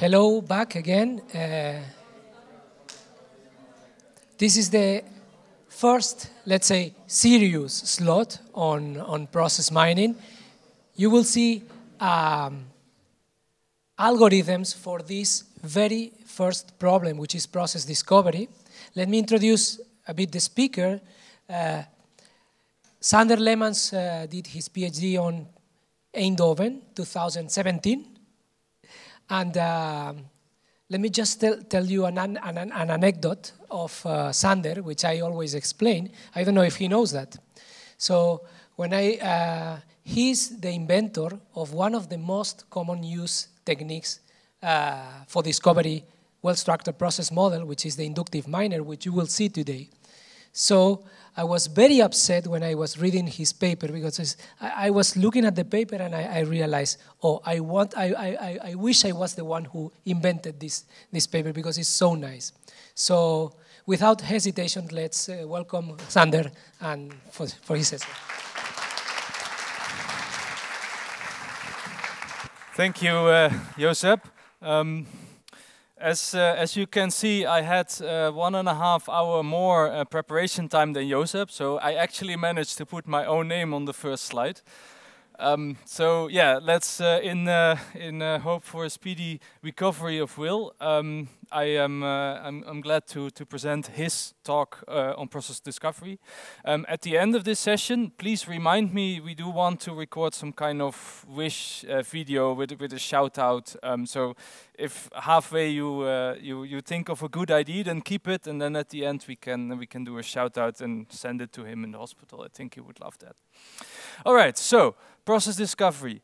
Hello, back again. This is the first, let's say, serious slot on process mining. You will see algorithms for this very first problem, which is process discovery. Let me introduce a bit the speaker. Sander Leemans did his PhD on Eindhoven, 2017. And let me just tell you an anecdote of Sander, which I always explain. I don't know if he knows that. So when he's the inventor of one of the most common use techniques for discovery well-structured process model, which is the inductive miner, which you will see today. So I was very upset when I was reading his paper, because I was looking at the paper and I realized, oh, I wish I was the one who invented this paper, because it's so nice. So without hesitation, let's welcome Sander and for his session. Thank you, Josep. As you can see, I had 1.5 hour more preparation time than Josep, so I actually managed to put my own name on the first slide. So yeah, let's in hope for a speedy recovery of Will. I'm glad to present his talk on process discovery. At the end of this session, please remind me, we do want to record some kind of wish video with a shout out. So if halfway you think of a good idea, then keep it, and then at the end we can do a shout out and send it to him in the hospital. I think he would love that. All right, so process discovery.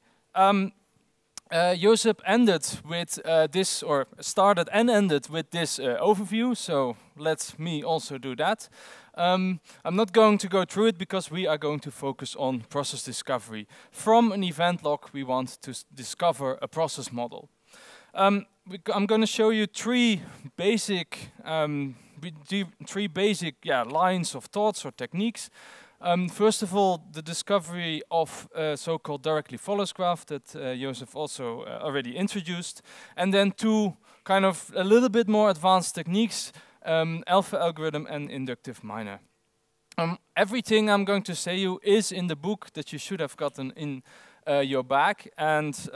Josep ended with this, or started and ended with this overview, so let me also do that. I'm not going to go through it because we are going to focus on process discovery. From an event log, we want to discover a process model. I'm going to show you three basic lines of thoughts or techniques. First of all, the discovery of so-called directly follows graph that Josep also already introduced, and then two kind of a little bit more advanced techniques, alpha algorithm and inductive miner. Everything I'm going to say you is in the book that you should have gotten in your bag, and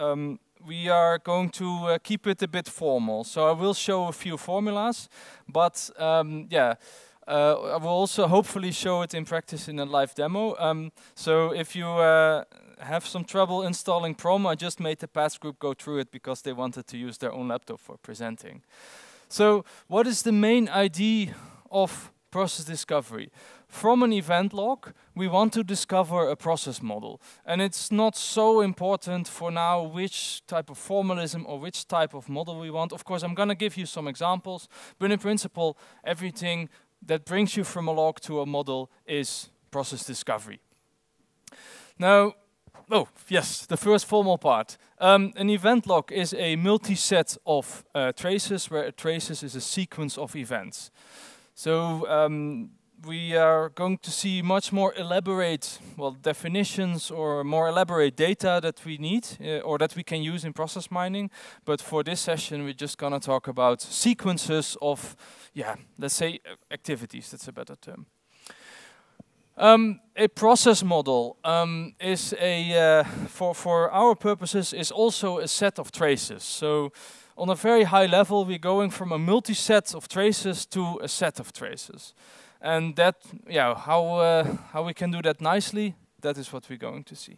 we are going to keep it a bit formal. So I will show a few formulas, but I will also hopefully show it in practice in a live demo. So if you have some trouble installing PROM, I just made the PATH group go through it because they wanted to use their own laptop for presenting. So what is the main idea of process discovery? From an event log, we want to discover a process model. And it's not so important for now which type of formalism or which type of model we want. Of course, I'm going to give you some examples, but in principle, everything that brings you from a log to a model is process discovery. Now, oh, yes, the first formal part. An event log is a multi-set of traces, where a traces is a sequence of events. So we are going to see much more elaborate, well, definitions or more elaborate data that we need or that we can use in process mining. But for this session, we're just going to talk about sequences of, let's say activities. That's a better term. A process model is a for our purposes is also a set of traces. So on a very high level, we're going from a multi-set of traces to a set of traces. And that, how we can do that nicely, that is what we're going to see.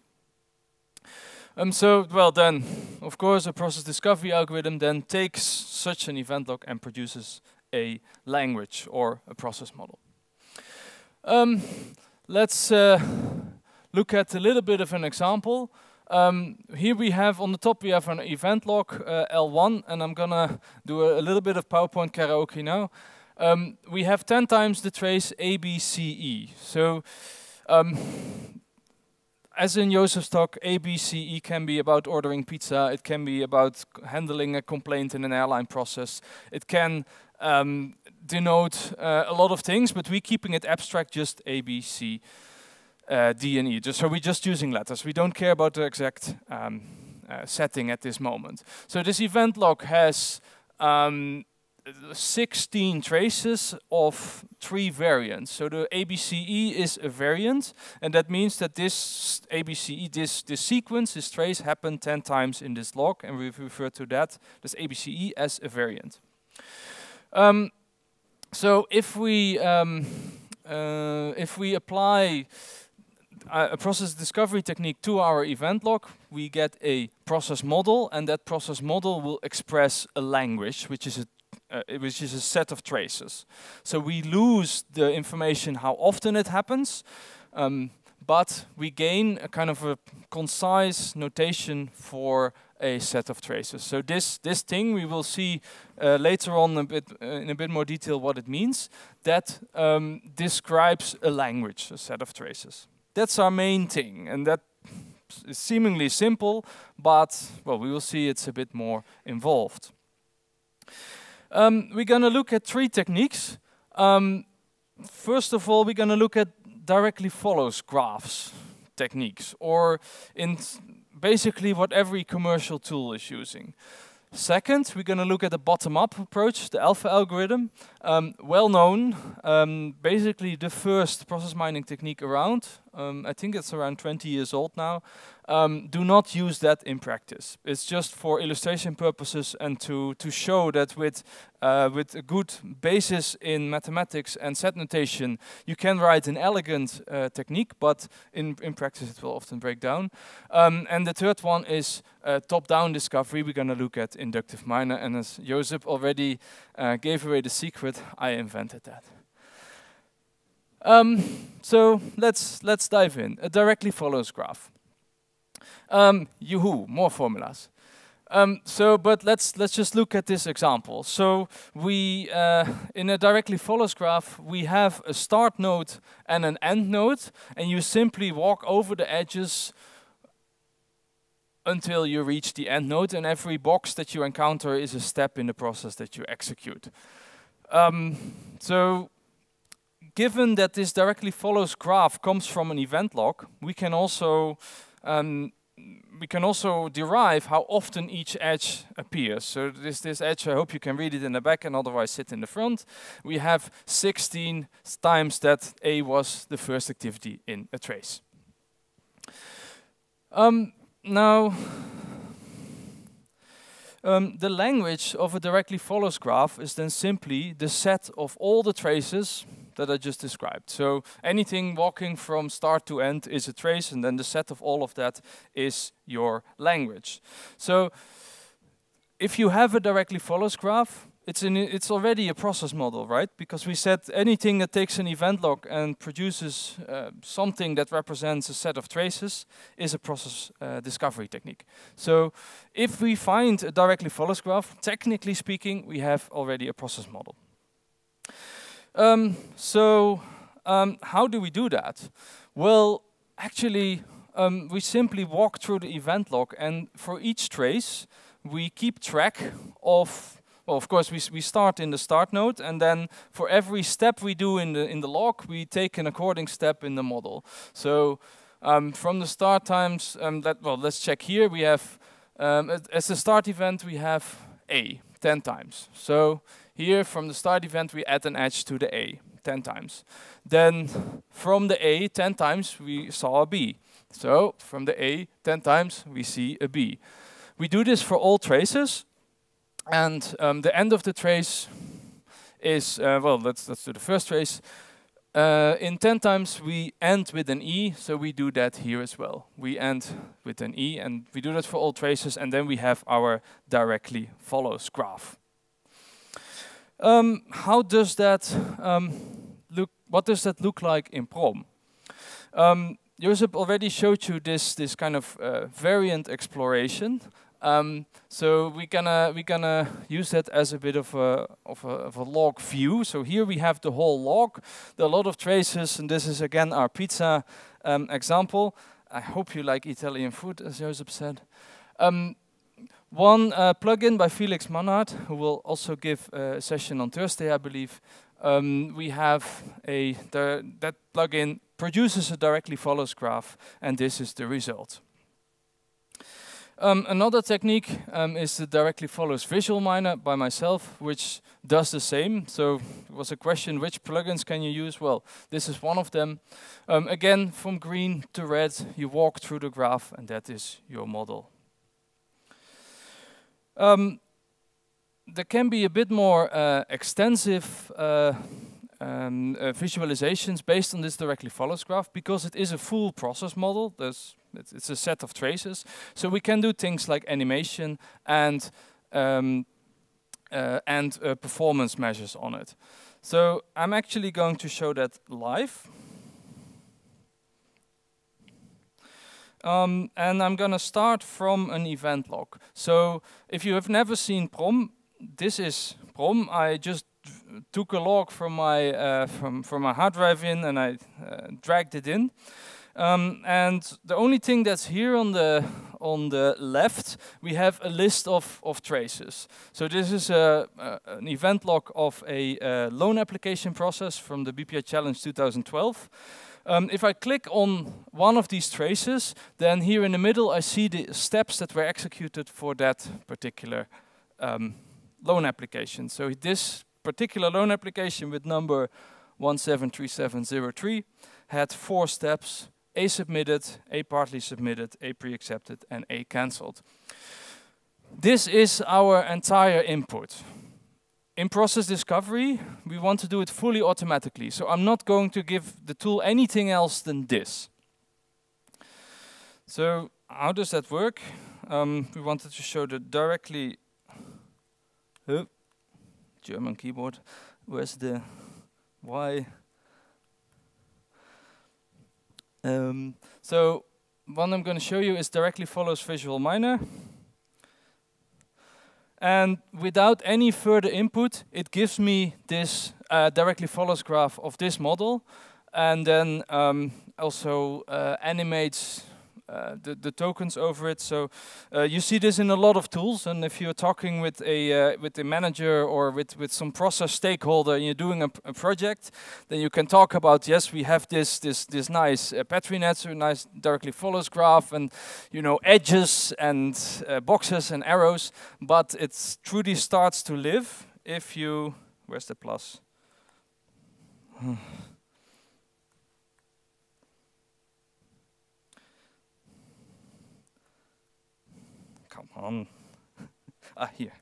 So, well then, of course, a process discovery algorithm then takes such an event log and produces a language or a process model. Let's look at a little bit of an example. Here we have, on the top, we have an event log, L1, and I'm going to do a little bit of PowerPoint karaoke now. We have 10 times the trace A, B, C, E. So, as in Josep's talk, A, B, C, E can be about ordering pizza. It can be about handling a complaint in an airline process. It can denote a lot of things, but we're keeping it abstract, just A, B, C, D, and E. So we're just using letters. We don't care about the exact setting at this moment. So this event log has 16 traces of 3 variants. So the ABCE is a variant, and that means that this ABCE, this sequence, this trace happened 10 times in this log, and we refer to that, this ABCE, as a variant. So if we apply a process discovery technique to our event log, we get a process model, and that process model will express a language, which is a set of traces. So we lose the information how often it happens, but we gain a kind of a concise notation for a set of traces. So this thing, we will see later on in a bit more detail what it means, that describes a language, a set of traces. That's our main thing, and that is seemingly simple, but well, we will see it's a bit more involved. We're going to look at 3 techniques. First of all, we're going to look at directly follows graphs techniques, or in basically what every commercial tool is using. Second, we're going to look at the bottom-up approach, the alpha algorithm, well known, basically the first process mining technique around. I think it's around 20 years old now. Do not use that in practice. It's just for illustration purposes and to show that with a good basis in mathematics and set notation, you can write an elegant technique, but in practice it will often break down. And the third one is top-down discovery. We're going to look at inductive miner, and as Josep already gave away the secret, I invented that. So let's dive in. A directly follows graph. Yoo-hoo, more formulas. But let's just look at this example. So we in a directly follows graph, we have a start node and an end node, and you simply walk over the edges until you reach the end node, and every box that you encounter is a step in the process that you execute. So given that this directly follows graph comes from an event log, we can also derive how often each edge appears. So this edge, I hope you can read it in the back and otherwise sit in the front. We have 16 times that A was the first activity in a trace. The language of a directly follows graph is then simply the set of all the traces that I just described. So anything walking from start to end is a trace, and then the set of all of that is your language. So if you have a directly follows graph, it's already a process model, right? Because we said anything that takes an event log and produces something that represents a set of traces is a process discovery technique. So if we find a directly follows graph, technically speaking, we have already a process model. How do we do that? Well, actually, we simply walk through the event log, and for each trace, we keep track of. Well, of course, we start in the start node, and then for every step we do in the log, we take an according step in the model. So from the start times, let's check here. We have as the start event we have A 10 times. So here from the start event we add an edge to the A 10 times. Then from the A 10 times we saw a B. So from the A 10 times we see a B. We do this for all traces. And the end of the trace is, let's do the first trace. In 10 times, we end with an E, so we do that here as well. We end with an E, and we do that for all traces, and then we have our directly follows graph. How does that look? What does that look like in PROM? Josep already showed you this kind of variant exploration. So we're gonna use that as a bit of a log view. So here we have the whole log. There are a lot of traces, and this is again our pizza example. I hope you like Italian food, as Josep said. One plugin by Felix Monnard, who will also give a session on Thursday, I believe. We have that plugin produces a directly follows graph, and this is the result. Another technique is the Directly Follows Visual Miner by myself, which does the same. So it was a question, which plugins can you use? Well, this is one of them. Again, from green to red, you walk through the graph, and that is your model. There can be a bit more extensive visualizations based on this Directly Follows graph, because it is a full process model. It's a set of traces, so we can do things like animation and performance measures on it. So I'm actually going to show that live, and I'm going to start from an event log. So if you have never seen PROM, this is PROM. I just took a log from my hard drive in, and I dragged it in. And the only thing that's here on the left, we have a list of traces. So this is an event log of a loan application process from the BPI Challenge 2012. If I click on one of these traces, then here in the middle I see the steps that were executed for that particular loan application. So this particular loan application with number 173703 had 4 steps: A submitted, A partly submitted, A pre-accepted, and A cancelled. This is our entire input. In process discovery, we want to do it fully automatically, so I'm not going to give the tool anything else than this. So how does that work? We wanted to show the directly... Oh, German keyboard. Where's the... Why? So one I'm going to show you is Directly Follows Visual Miner, and without any further input, it gives me this Directly Follows graph of this model, and then also animates the tokens over it. So you see this in a lot of tools, and if you're talking with a manager or with some process stakeholder, and you're doing a project, then you can talk about, yes, we have this nice Petri net, so nice Directly Follows graph, and you know, edges and boxes and arrows, but it truly starts to live if you... Where's the plus? Here.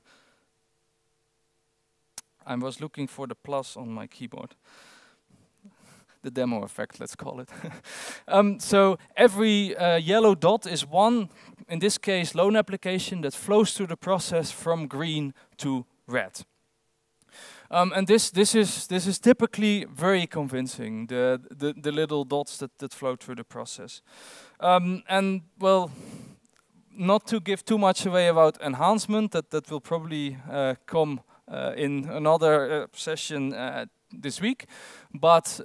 I was looking for the plus on my keyboard. The demo effect, let's call it. So every yellow dot is one, in this case, loan application that flows through the process from green to red. And this is typically very convincing, the little dots that flow through the process. And well, not to give too much away about enhancement, that will probably come in another session this week. But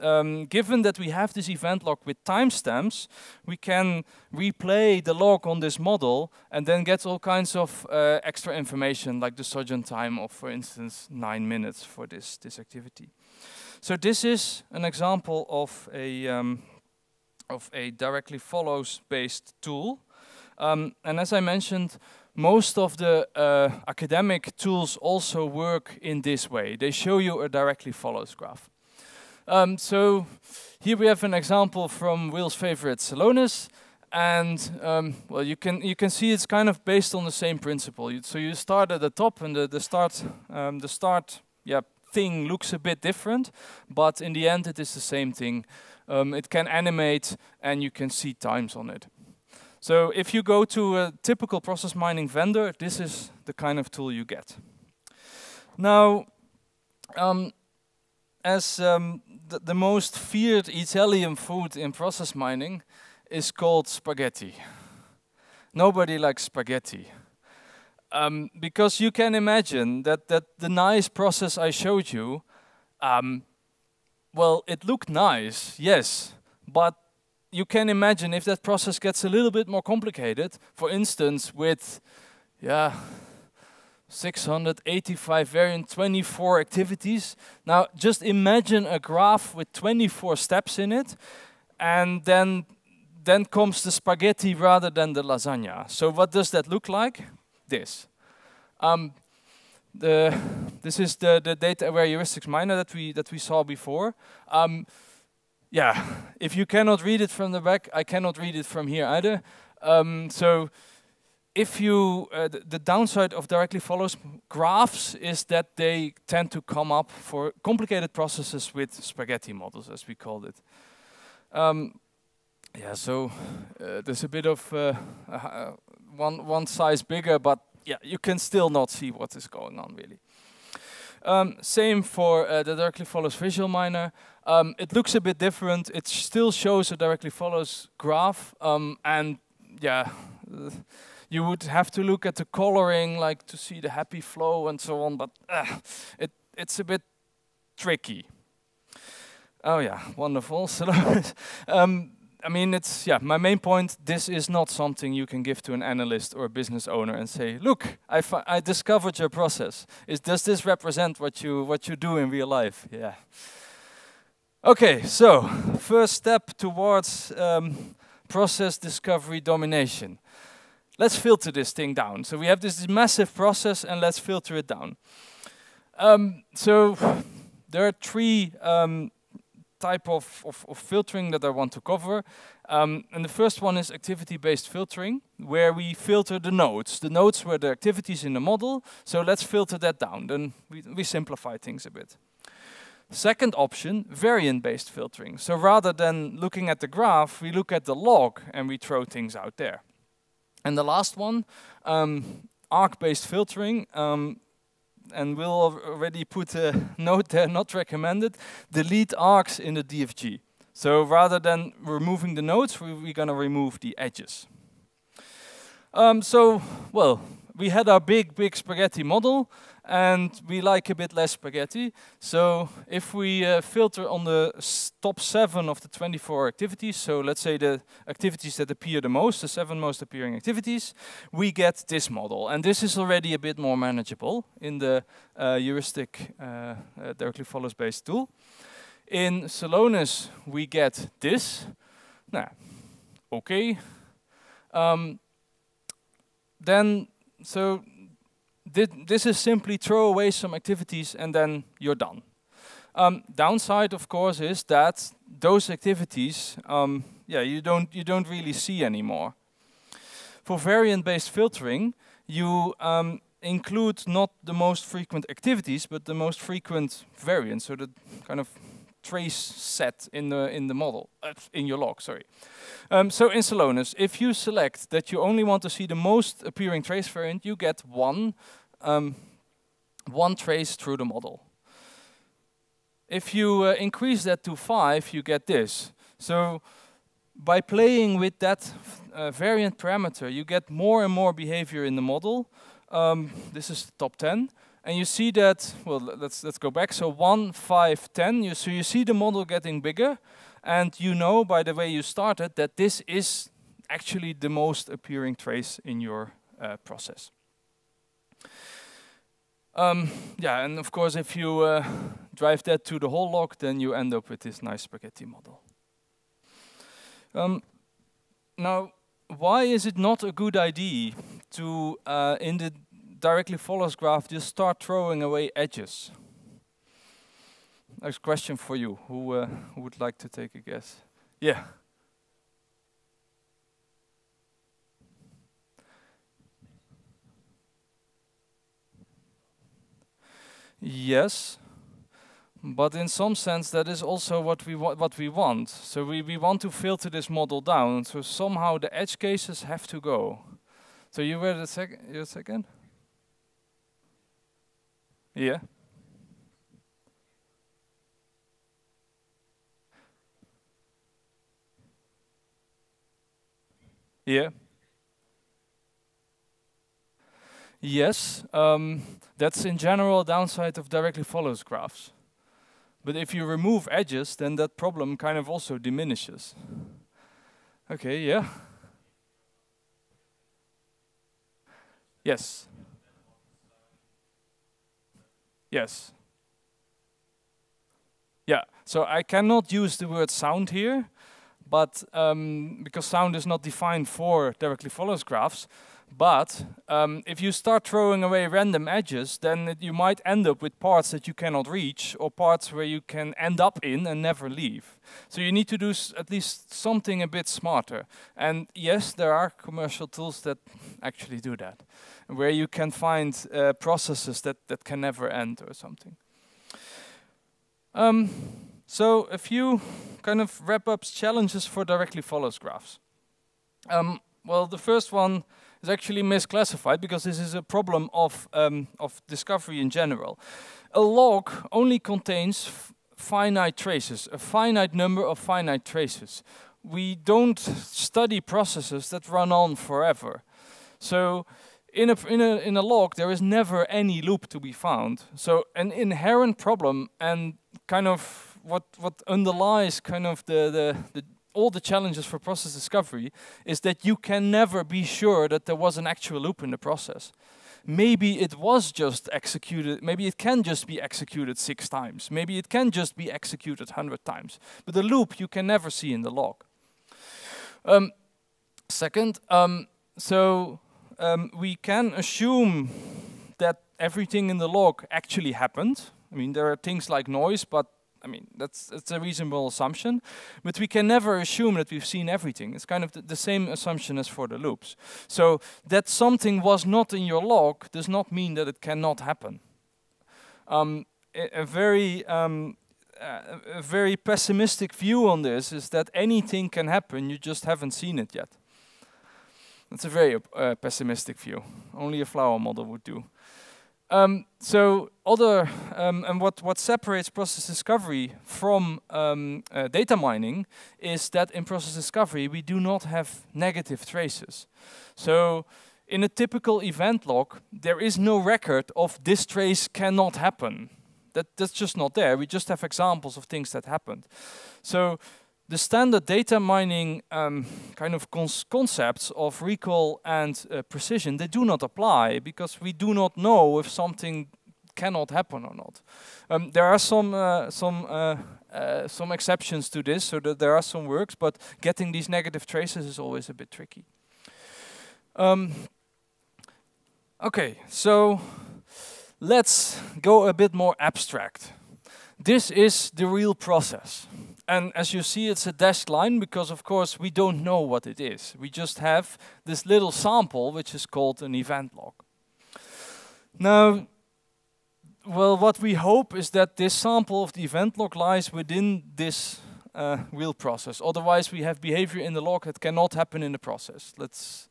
given that we have this event log with timestamps, we can replay the log on this model and then get all kinds of extra information, like the sojourn time of, for instance, 9 minutes for this activity. So this is an example of a Directly Follows-based tool. And as I mentioned, most of the academic tools also work in this way. They show you a Directly Follows graph. So here we have an example from Will's favorite, Celonis. And well, you can see it's kind of based on the same principle. So you start at the top, and the start thing looks a bit different, but in the end it is the same thing. It can animate, and you can see times on it. So if you go to a typical process mining vendor, this is the kind of tool you get. Now, as the most feared Italian food in process mining is called spaghetti. Nobody likes spaghetti. Because you can imagine that the nice process I showed you, well, it looked nice, yes, but you can imagine if that process gets a little bit more complicated, for instance, with 685 variant 24 activities. Now, just imagine a graph with 24 steps in it, and then then comes the spaghetti rather than the lasagna. So what does that look like? This. This is the data-aware heuristics miner that we saw before. Yeah, if you cannot read it from the back, I cannot read it from here either. So if you, the downside of directly follows graphs is that they tend to come up for complicated processes with spaghetti models, as we called it. Yeah, so there's a bit of one size bigger, but yeah, you can still not see what is going on really. Same for the directly follows visual miner. It looks a bit different. It still shows a directly follows graph, and yeah, you would have to look at the coloring like to see the happy flow and so on, but it's a bit tricky. Oh yeah, wonderful. So I mean, it's, yeah, my main point, this is not something you can give to an analyst or a business owner and say, look, I discovered your process. Does this represent what you do in real life? Yeah. Okay, so first step towards process discovery domination. Let's filter this thing down. So we have this massive process and let's filter it down. So there are three type of filtering that I want to cover. And the first one is activity-based filtering, where we filter the nodes. The nodes were the activities in the model, so let's filter that down. Then we simplify things a bit. Second option, variant-based filtering. So rather than looking at the graph, we look at the log and we throw things out there. And the last one, arc-based filtering, and we'll already put a note there, not recommended, delete arcs in the DFG. So rather than removing the nodes, we're going to remove the edges. So, well, we had our big spaghetti model, and we like a bit less spaghetti. So if we filter on the top 7 of the 24 activities, so let's say the activities that appear the most, the 7 most appearing activities, we get this model. And this is already a bit more manageable in the heuristic directly follows based tool. In Celonis, we get this. Nah, okay. Then, so this is simply throw away some activities and then you're done. Downside, of course, is that those activities, yeah, you don't really see anymore. For variant-based filtering, you include not the most frequent activities, but the most frequent variants, so the kind of trace set in the model, in your log, sorry. So in Celonis, if you select that you only want to see the most appearing trace variant, you get one trace through the model. If you increase that to 5, you get this. So by playing with that variant parameter, you get more and more behavior in the model. This is the top 10. And you see that, well, let's go back. So 1, 5, 10. So you see the model getting bigger, and you know by the way you started that this is actually the most appearing trace in your process. Yeah, and of course, if you drive that to the whole log, then you end up with this nice spaghetti model. Now, why is it not a good idea to in the directly follows graph, just start throwing away edges? Next question for you. Who would like to take a guess? Yeah. Yes, but in some sense that is also what we want. So we want to filter this model down. So somehow the edge cases have to go. So you were the second. Yeah. Yeah. Yes, that's in general a downside of directly follows graphs. But if you remove edges, then that problem kind of also diminishes. Okay, yeah. Yes. Yes. Yeah, so I cannot use the word sound here, But because sound is not defined for directly follows graphs, but if you start throwing away random edges, then you might end up with parts that you cannot reach or parts where you can end up in and never leave. So you need to do at least something a bit smarter. And yes, there are commercial tools that actually do that, where you can find processes that can never end or something. So a few kind of wrap-ups challenges for directly follows graphs. Well, the first one is actually misclassified because this is a problem of discovery in general. A log only contains finite traces, a finite number of finite traces. We don't study processes that run on forever. So in a log, there is never any loop to be found. So an inherent problem and kind of what underlies kind of all the challenges for process discovery is that you can never be sure that there was an actual loop in the process. Maybe it was just executed, maybe it can just be executed 6 times, maybe it can just be executed 100 times. But the loop you can never see in the log. Second, we can assume that everything in the log actually happened. I mean, there are things like noise, but I mean, that's a reasonable assumption, but we can never assume that we've seen everything. It's kind of the same assumption as for the loops. So that something was not in your log does not mean that it cannot happen. A very pessimistic view on this is that anything can happen, you just haven't seen it yet. That's a very pessimistic view. Only a flower model would do. What separates process discovery from data mining is that in process discovery we do not have negative traces. So in a typical event log, there is no record of this trace cannot happen. That's just not there. We just have examples of things that happened. So the standard data mining kind of concepts of recall and precision, they do not apply because we do not know if something cannot happen or not. There are some exceptions to this, so that there are some works, but getting these negative traces is always a bit tricky. Okay, so let's go a bit more abstract. This is the real process. And as you see, it's a dashed line because, of course, we don't know what it is. We just have this little sample, which is called an event log. Now, well, what we hope is that this sample of the event log lies within this real process. Otherwise, we have behavior in the log that cannot happen in the process. Let's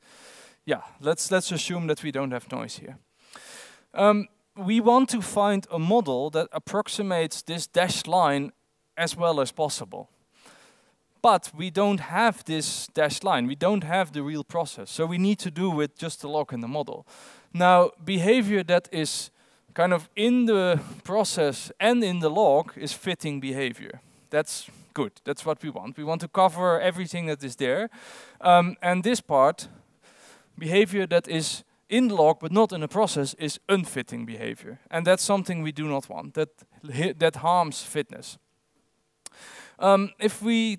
assume that we don't have noise here. We want to find a model that approximates this dashed line as well as possible. But we don't have this dashed line. We don't have the real process. So we need to do with just the log and the model. Now, behavior that is kind of in the process and in the log is fitting behavior. That's good. That's what we want. We want to cover everything that is there. And this part, behavior that is in the log but not in the process, is unfitting behavior. And that's something we do not want. That harms fitness. If we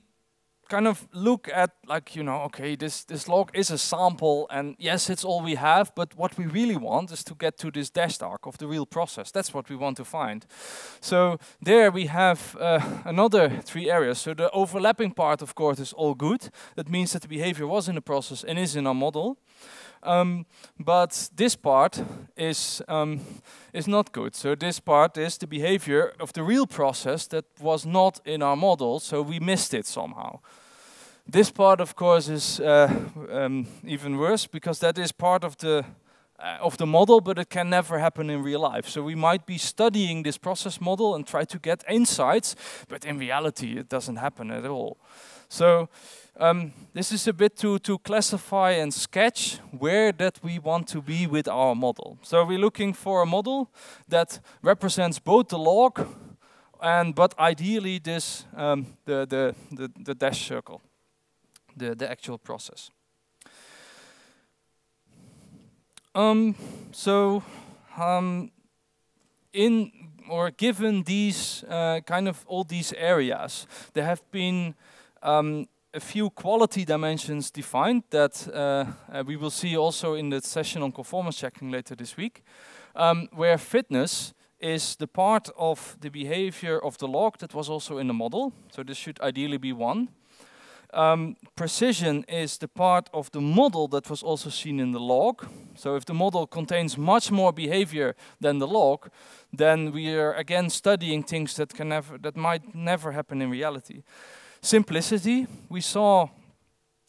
kind of look at, like, you know, okay, this log is a sample, and yes, it's all we have, but what we really want is to get to this dashed arc of the real process. That's what we want to find. So there we have another 3 areas. So the overlapping part, of course, is all good. That means that the behavior was in the process and is in our model. But this part is not good. So this part is the behavior of the real process that was not in our model, so we missed it somehow. This part, of course, is even worse because that is part of the model, but it can never happen in real life. So we might be studying this process model and try to get insights, but in reality, it doesn't happen at all. So this is a bit to classify and sketch where that we want to be with our model. So we're looking for a model that represents both the log and, but ideally, this the dashed circle, the actual process. Given these kind of all these areas, there have been a few quality dimensions defined that we will see also in the session on conformance checking later this week, where fitness is the part of the behavior of the log that was also in the model. So this should ideally be 1. Precision is the part of the model that was also seen in the log. So if the model contains much more behavior than the log, then we are again studying things that can never, that might never happen in reality. Simplicity, we saw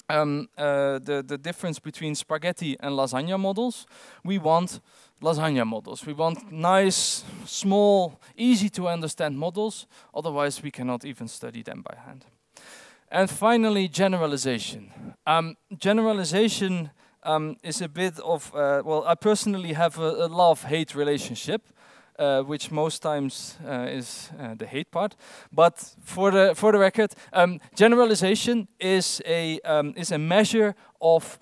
the difference between spaghetti and lasagna models. We want lasagna models. We want nice, small, easy to understand models. Otherwise, we cannot even study them by hand. And finally, generalization. Generalization is a bit of, well, I personally have a love-hate relationship, which most times is the hate part. But for the record, generalization is a measure of,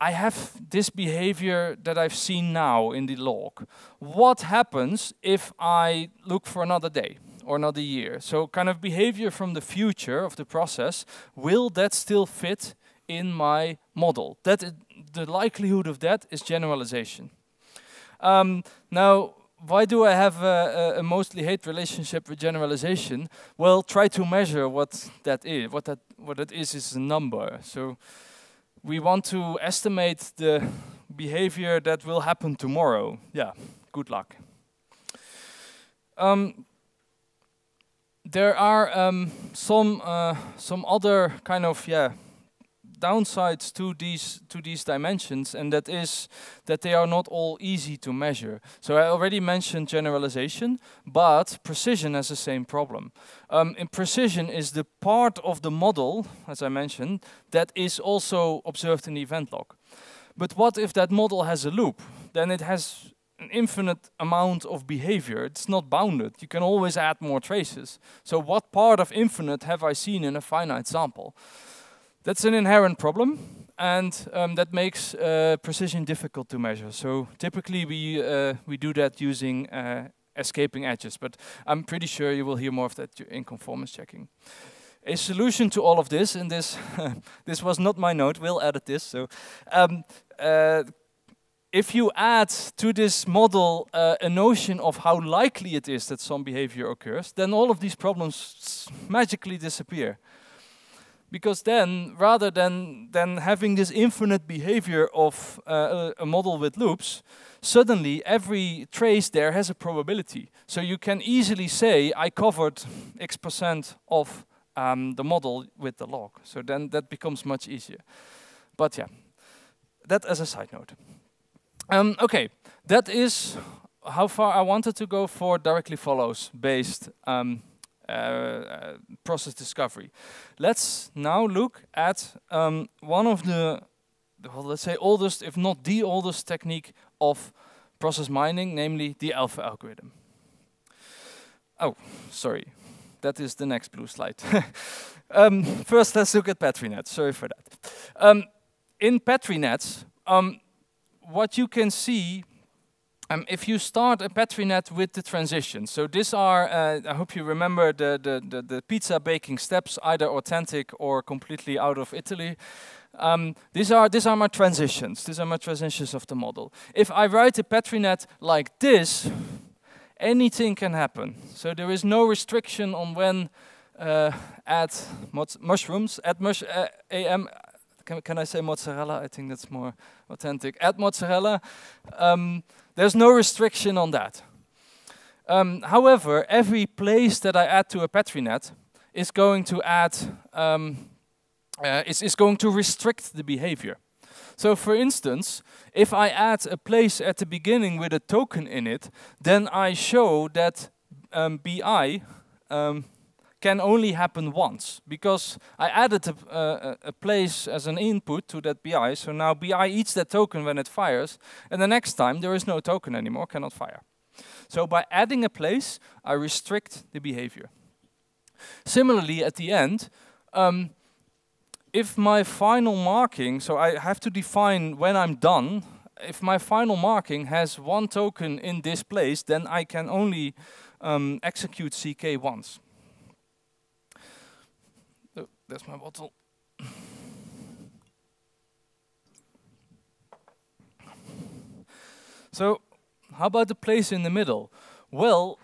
I have this behavior that I've seen now in the log. What happens if I look for another day? Or another year. So kind of behavior from the future of the process, will that still fit in my model? That the likelihood of that is generalization. Now, why do I have a mostly hate relationship with generalization? Well, try to measure what that is. What that is a number. So we want to estimate the behavior that will happen tomorrow. Yeah, good luck. There are some other kind of downsides to these dimensions, and that is that they are not all easy to measure. So I already mentioned generalization, but precision has the same problem. And precision is the part of the model, as I mentioned, that is also observed in the event log. But what if that model has a loop? Then it has an infinite amount of behavior. It's not bounded. You can always add more traces. So what part of infinite have I seen in a finite sample? That's an inherent problem, and that makes precision difficult to measure. So typically we do that using escaping edges, but I'm pretty sure you will hear more of that in conformance checking. A solution to all of this, and this this was not my note, Will added this, so if you add to this model a notion of how likely it is that some behavior occurs, then all of these problems magically disappear. Because then, rather than having this infinite behavior of a model with loops, suddenly every trace there has a probability. So you can easily say, I covered X% of the model with the log. So then that becomes much easier. But yeah, that as a side note. Okay, that is how far I wanted to go for directly follows based process discovery. Let's now look at one of the, well, let's say oldest, if not the oldest technique of process mining, namely the alpha algorithm. Oh, sorry, that is the next blue slide. First, let's look at Petri net. Sorry for that. In Petri nets, what you can see, if you start a Petri net with the transitions. So these are, I hope you remember the pizza baking steps, either authentic or completely out of Italy. These are my transitions. These are my transitions of the model. If I write a Petri net like this, anything can happen. So there is no restriction on when add mushrooms, add AM. Can I say mozzarella? I think that's more authentic. Add mozzarella. There's no restriction on that. However, every place that I add to a Petri net is going to add, is going to restrict the behavior. So, for instance, if I add a place at the beginning with a token in it, then I show that BI. Can only happen once, because I added a place as an input to that BI, so now BI eats that token when it fires, and the next time there is no token anymore, cannot fire. So by adding a place, I restrict the behavior. Similarly, at the end, if my final marking, so I have to define when I'm done, if my final marking has one token in this place, then I can only execute CK once. There's my bottle. So how about the place in the middle? Well,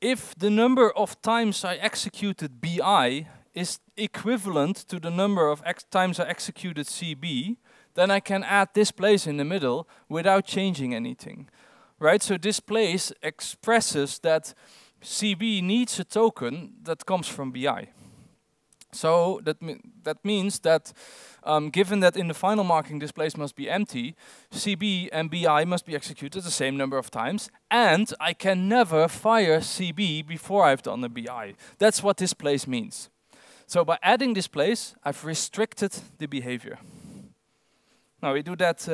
if the number of times I executed BI is equivalent to the number of times I executed CB, then I can add this place in the middle without changing anything. Right? So this place expresses that CB needs a token that comes from BI. So that means that given that in the final marking this place must be empty, CB and BI must be executed the same number of times, and I can never fire CB before I've done the BI. That's what this place means. So by adding this place, I've restricted the behavior. Now we do that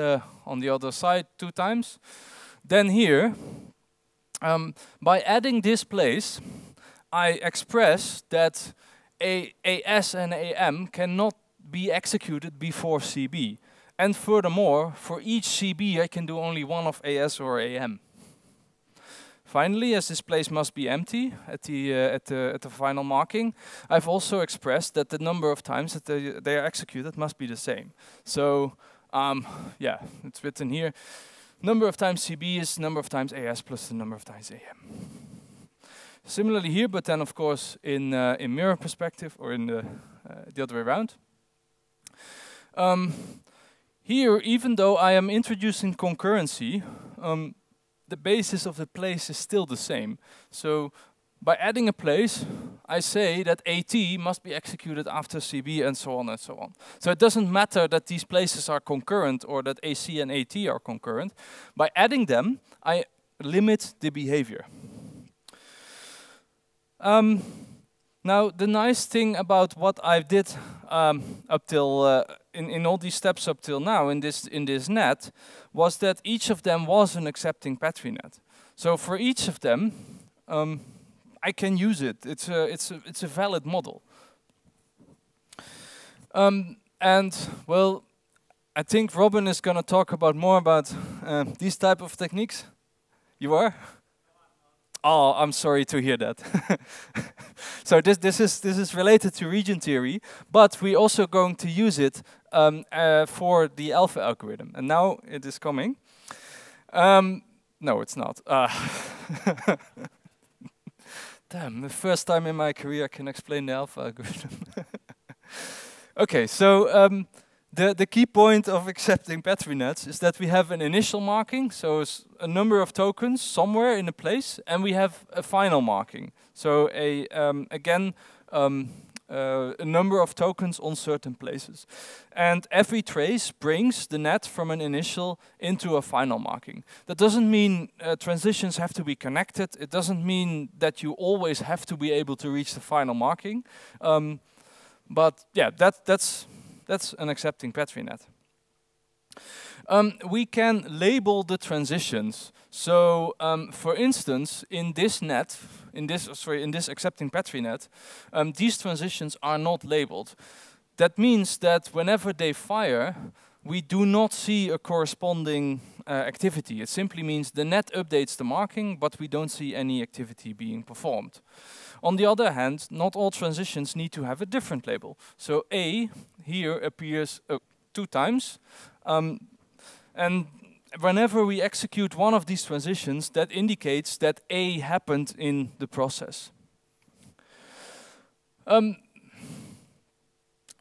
on the other side 2 times. Then here, by adding this place, I express that AS and AM cannot be executed before CB. And furthermore, for each CB, I can do only one of AS or AM. Finally, as this place must be empty at the final marking, I've also expressed that the number of times that they are executed must be the same. So, yeah, it's written here. Number of times CB is number of times AS plus the number of times AM. Similarly here, but then of course in mirror perspective, or in the other way around. Here, even though I am introducing concurrency, the basis of the place is still the same. So by adding a place, I say that AT must be executed after CB and so on and so on. So it doesn't matter that these places are concurrent or that AC and AT are concurrent. By adding them, I limit the behavior. Now, the nice thing about what I did up till in all these steps up till now in this net was that each of them was an accepting Petri net. So for each of them, I can use it. It's a valid model. And well, I think Robin is going to talk more about these type of techniques. You are. Oh, I'm sorry to hear that. So this is related to region theory, but we're also going to use it for the alpha algorithm. And now it is coming. No, it's not. Damn, the first time in my career I can explain the alpha algorithm. Okay, so the key point of accepting Petri nets is that we have an initial marking, so a number of tokens somewhere in a place, and we have a final marking, so a number of tokens on certain places. And every trace brings the net from an initial into a final marking. That doesn't mean transitions have to be connected. It doesn't mean that you always have to be able to reach the final marking. But yeah, that's an accepting Petri net. We can label the transitions. So, for instance, in this accepting Petri net, these transitions are not labeled. That means that whenever they fire, we do not see a corresponding activity. It simply means the net updates the marking, but we don't see any activity being performed. On the other hand, not all transitions need to have a different label. So A here appears 2 times, and whenever we execute one of these transitions, that indicates that A happened in the process.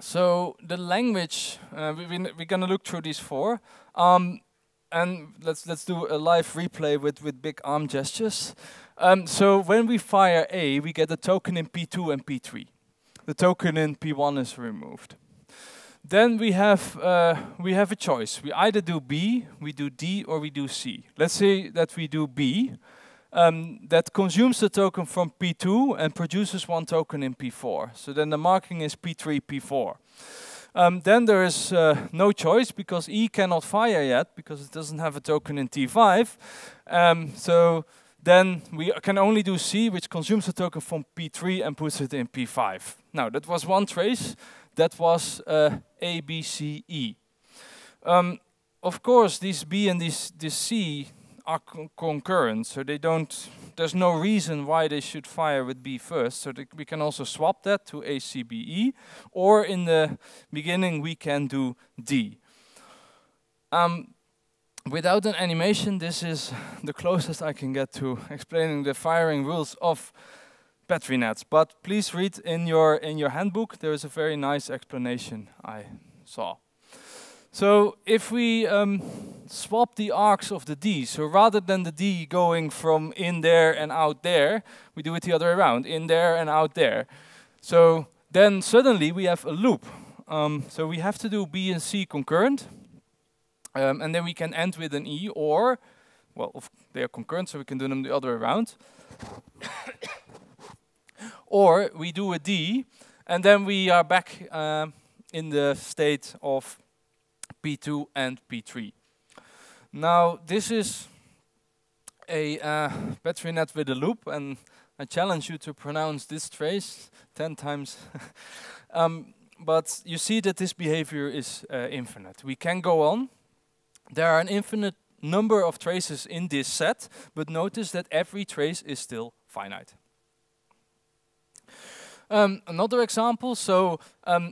So the language, we're going to look through these 4, and let's do a live replay with big arm gestures. So when we fire A, we get a token in P2 and P3. The token in P1 is removed. Then we have a choice. We either do B, we do D, or we do C. Let's say that we do B. That consumes the token from P2 and produces 1 token in P4. So then the marking is P3, P4. Then there is no choice, because E cannot fire yet, because it doesn't have a token in T5. So then we can only do C, which consumes the token from P3 and puts it in P5. Now, that was 1 trace. That was A, B, C, E. Of course, these B and this C are concurrent, so they don't. There's no reason why they should fire with B first. So we can also swap that to A, C, B, E, or in the beginning we can do D. Without an animation, this is the closest I can get to explaining the firing rules of Petri nets. But please read in your handbook. There is a very nice explanation I saw. So if we swap the arcs of the D, so rather than the D going from in there and out there, we do it the other way around, in there and out there. So then suddenly we have a loop. So we have to do B and C concurrent, and then we can end with an E, or, well, they are concurrent, so we can do them the other way around. Or we do a D, and then we are back in the state of P2 and P3. Now, this is a Petri net with a loop, and I challenge you to pronounce this trace 10 times. But you see that this behavior is infinite. We can go on. There are an infinite number of traces in this set, but notice that every trace is still finite. Another example, so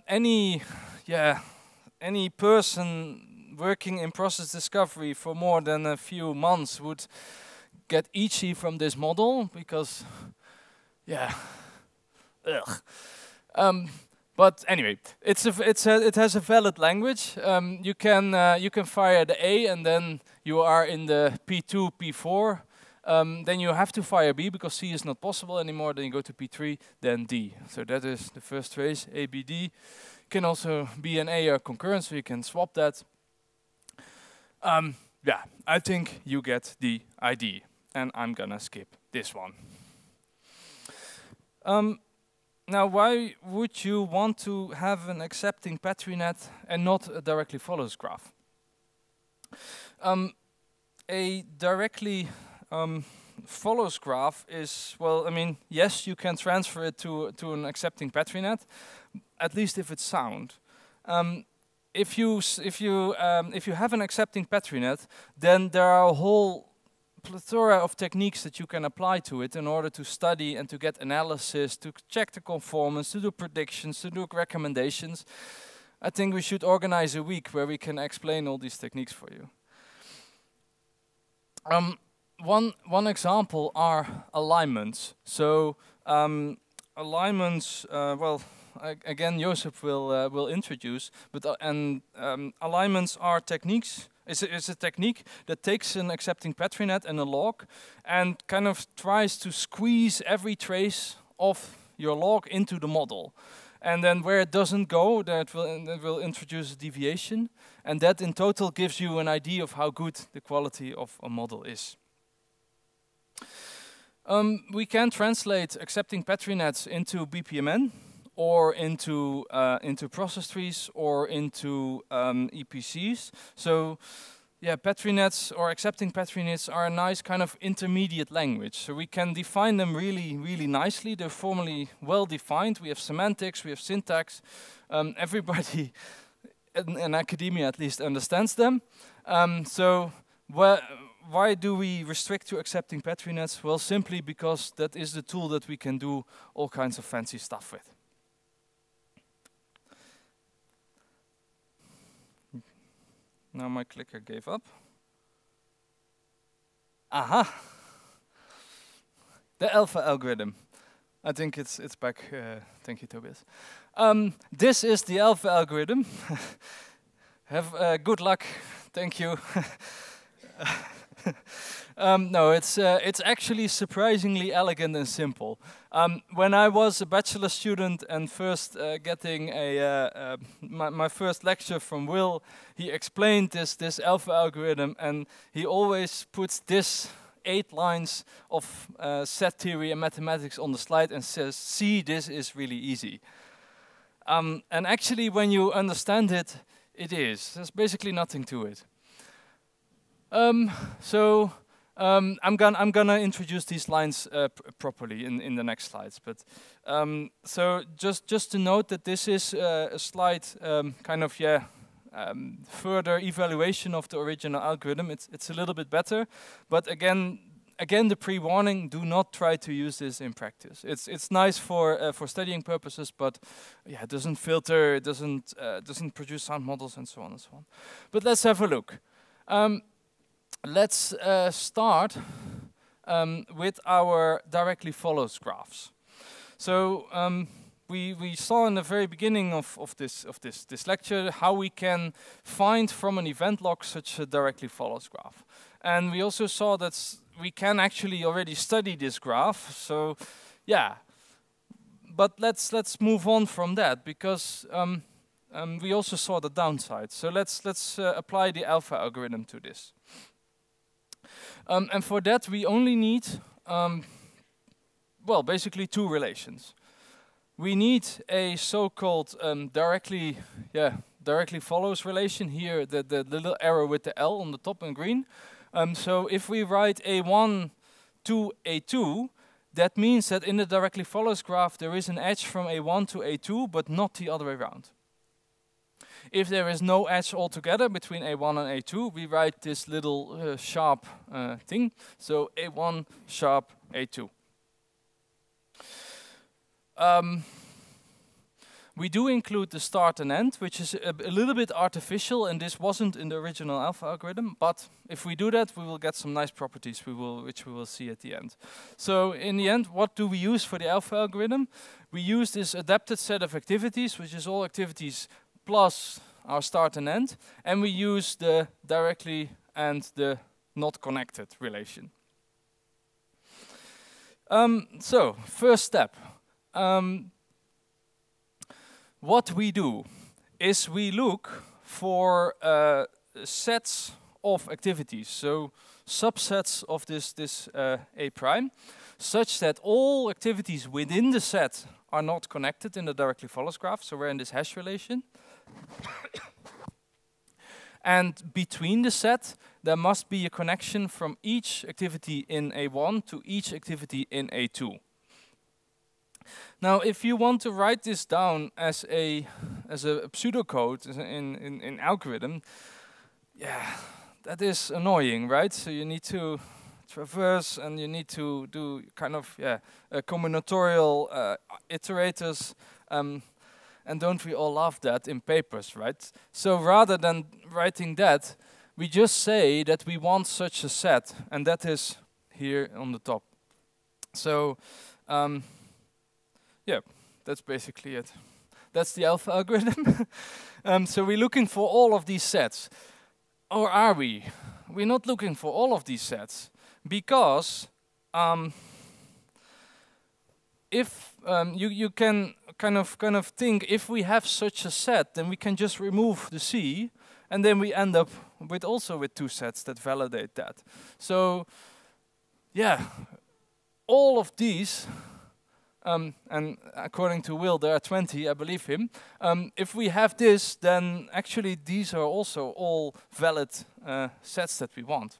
any person working in process discovery for more than a few months would get itchy from this model because, yeah, ugh. But anyway, it has a valid language. You can fire the A, and then you are in the P2, P4. Then you have to fire B because C is not possible anymore. Then you go to P3, then D. So that is the first trace, A, B, D. Can also B and A are concurrent, so you can swap that. Yeah, I think you get the idea, and I'm gonna skip this one. Now, why would you want to have an accepting Petri net and not a directly follows graph? A directly follows graph is, well, I mean, yes, you can transfer it to an accepting Petri net, at least if it's sound. If you have an accepting Petri net, then there are a whole plethora of techniques that you can apply to it in order to study and to get analysis, to check the conformance, to do predictions, to do recommendations. I think we should organize a week where we can explain all these techniques for you. One example are alignments. So alignments, well, again, Josep will introduce, but alignments are techniques. It's a technique that takes an accepting Petri net and a log and kind of tries to squeeze every trace of your log into the model. And then where it doesn't go, that will introduce a deviation. And that in total gives you an idea of how good the quality of a model is. We can translate accepting Petri nets into BPMN, or into process trees, or into EPCs. So, yeah, Petri nets or accepting Petri nets are a nice kind of intermediate language. So we can define them really, really nicely. They're formally well defined. We have semantics, we have syntax. Everybody in academia at least understands them. So why do we restrict to accepting Petri nets? Well, simply because that is the tool that we can do all kinds of fancy stuff with. Now my clicker gave up. Aha! The alpha algorithm. I think it's back. Thank you, Tobias. This is the alpha algorithm. Have good luck. Thank you. No, it's actually surprisingly elegant and simple. When I was a bachelor student and first getting my first lecture from Will, he explained this alpha algorithm, and he always puts this 8 lines of set theory and mathematics on the slide and says, "See, this is really easy." And actually, when you understand it, it is. There's basically nothing to it. I'm gonna introduce these lines properly in the next slides. But so just to note that this is a slight kind of further evaluation of the original algorithm. It's a little bit better, but again the pre-warning: do not try to use this in practice. It's nice for studying purposes, but yeah, it doesn't filter, it doesn't produce sound models, and so on and so on. But let's have a look. let's start with our directly follows graphs. So we saw in the very beginning of this lecture how we can find from an event log such a directly follows graph, and we also saw that we can actually already study this graph. So yeah, but let's move on from that, because we also saw the downside. So let's apply the alpha algorithm to this. And for that, we only need, well, basically two relations. We need a so-called directly follows relation here, the little arrow with the L on the top in green. So if we write A1 to A2, that means that in the directly follows graph, there is an edge from A1 to A2, but not the other way around. If there is no edge altogether between A1 and A2, we write this little sharp thing. So A1 sharp A2. We do include the start and end, which is a little bit artificial, and this wasn't in the original alpha algorithm. But if we do that, we will get some nice properties which we will see at the end. So in the end, what do we use for the alpha algorithm? We use this adapted set of activities, which is all activities plus our start and end, and we use the directly and the not connected relation. So, first step. What we do is we look for sets of activities, so subsets of this A prime, such that all activities within the set are not connected in the directly follows graph, so we're in this hash relation. And between the set, there must be a connection from each activity in A1 to each activity in A2. Now, if you want to write this down as a pseudocode in algorithm, yeah, that is annoying, right? So you need to traverse, and you need to do kind of combinatorial iterators. And don't we all love that in papers, right? So rather than writing that, we just say that we want such a set, and that is here on the top. So yeah, that's basically it. That's the alpha algorithm. So we're looking for all of these sets. Or are we? We're not looking for all of these sets, because if you can kind of think, if we have such a set, then we can just remove the C, and then we end up with also with two sets that validate that. So yeah, all of these, and according to Will, there are 20, I believe him. If we have this, then actually these are also all valid sets that we want.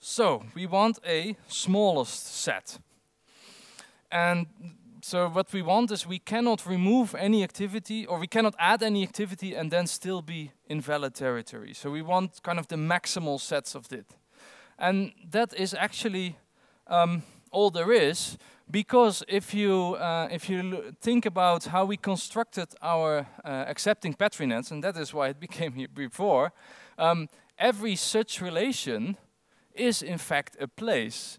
So we want a smallest set. And so what we want is we cannot remove any activity, or we cannot add any activity and then still be in valid territory. So we want kind of the maximal sets of it. And that is actually all there is, because if you think about how we constructed our accepting Petri nets, and that is why it became here before, every such relation is in fact a place,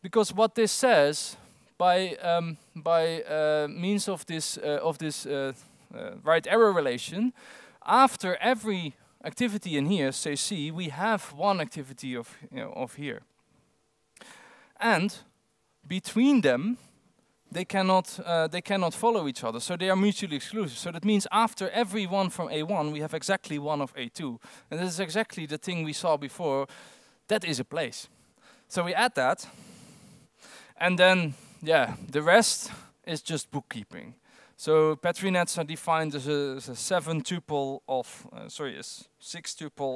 because what this says by means of this right arrow relation, after every activity in here, say C, we have one activity of here, and between them they cannot follow each other, so they are mutually exclusive. So that means after every one from A1, we have exactly one of A2, and this is exactly the thing we saw before. That is a place. So we add that, and then, yeah, the rest is just bookkeeping. So Petri nets are defined as a six tuple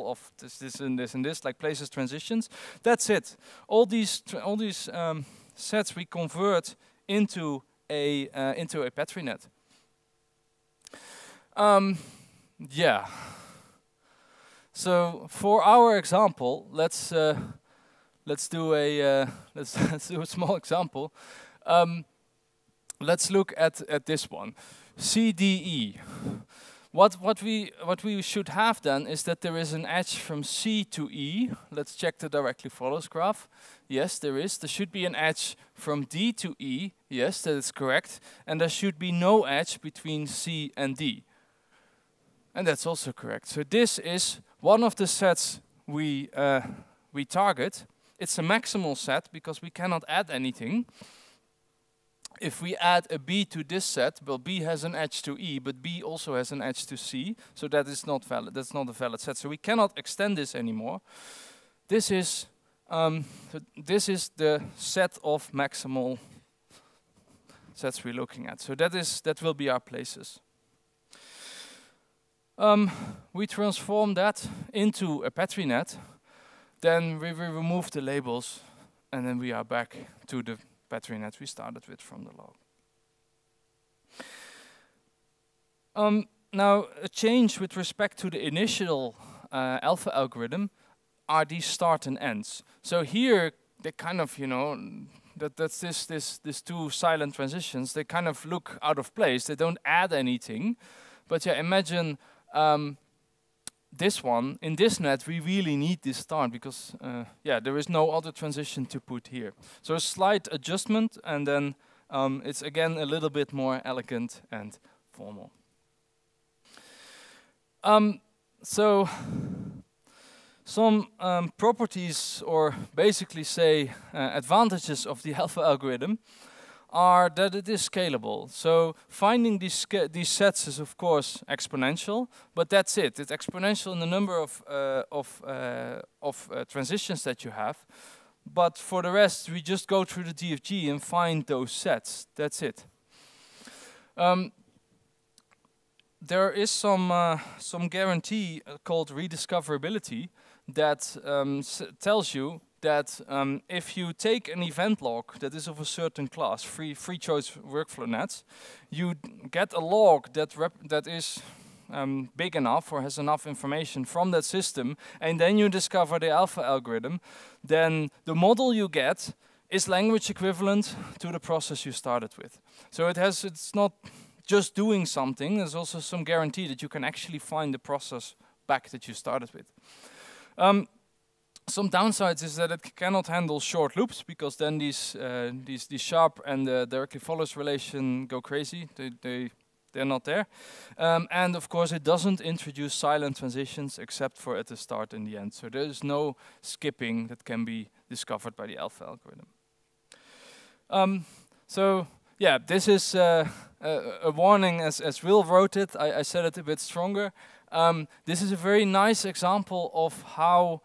of this and this, like places, transitions. That's it. All these sets we convert into a Petri net. Yeah. So for our example, let's do a small example. Let's look at this one, CDE. What we should have then is that there is an edge from C to E. Let's check the directly follows graph. Yes, there is. There should be an edge from D to E. Yes, that is correct. And there should be no edge between C and D. And that's also correct. So this is one of the sets we target. It's a maximal set because we cannot add anything. If we add a B to this set, well, B has an edge to E, but B also has an edge to C, so that is not valid. That's not a valid set. So we cannot extend this anymore. This is the set of maximal sets we're looking at. So that will be our places. We transform that into a Petri net. Then we remove the labels, and then we are back to the Petri net we started with from the log. Now, a change with respect to the initial alpha algorithm are these start and ends. So here, they kind of, you know, that's these two silent transitions. They kind of look out of place. They don't add anything. But yeah, imagine this one. In this net, we really need this start because, yeah, there is no other transition to put here. So a slight adjustment, and then it's again a little bit more elegant and formal. So some properties, or basically say advantages of the alpha algorithm, are that it is scalable. So finding these sets is, of course, exponential, but that's it. It's exponential in the number of transitions that you have. But for the rest, we just go through the DFG and find those sets. That's it. There is some guarantee called rediscoverability that tells you that if you take an event log that is of a certain class, free choice workflow nets, you get a log that is big enough or has enough information from that system, and then you discover the alpha algorithm, then the model you get is language equivalent to the process you started with. So it's not just doing something, there's also some guarantee that you can actually find the process back that you started with. Some downsides is that it cannot handle short loops, because then these sharp and the directly follows relation go crazy. They're not there. And of course, it doesn't introduce silent transitions except for at the start and the end. So there is no skipping that can be discovered by the alpha algorithm. So yeah, this is a warning, as Will wrote it. I said it a bit stronger. This is a very nice example of how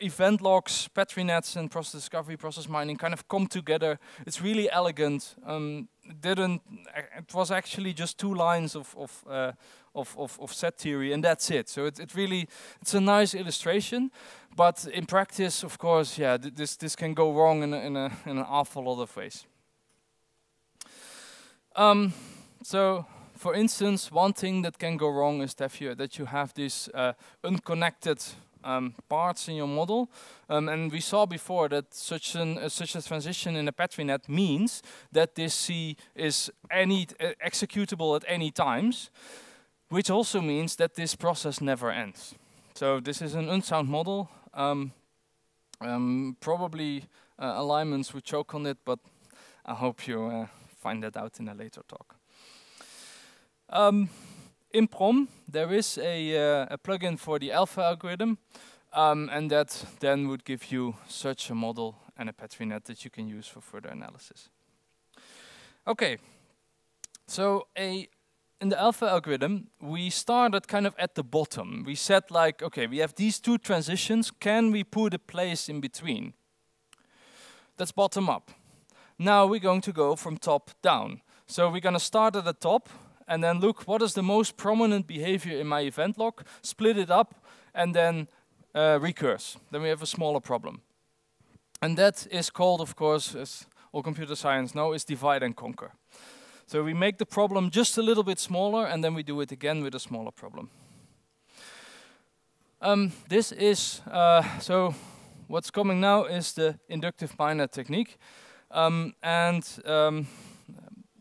event logs, Petri nets, and process discovery, process mining kind of come together. It's really elegant. It was actually just two lines of set theory, and that's it. So it's a nice illustration, but in practice, of course, yeah, this can go wrong in an awful lot of ways. So, for instance, one thing that can go wrong is that you have these unconnected parts in your model, and we saw before that such a transition in a Petri net means that this C is executable at any times, which also means that this process never ends. So this is an unsound model. Probably alignments would choke on it, but I hope you find that out in a later talk. In PROM, there is a plugin for the alpha algorithm, and that then would give you such a model and a Petri net that you can use for further analysis. Okay, so in the alpha algorithm, we started kind of at the bottom. We said, like, okay, we have these two transitions. Can we put a place in between? That's bottom up. Now we're going to go from top down. So we're going to start at the top, and then look, what is the most prominent behavior in my event log, split it up, and then recurse. Then we have a smaller problem. And that is called, of course, as all computer science know, is divide and conquer. So we make the problem just a little bit smaller, and then we do it again with a smaller problem. This is, so what's coming now is the inductive miner technique.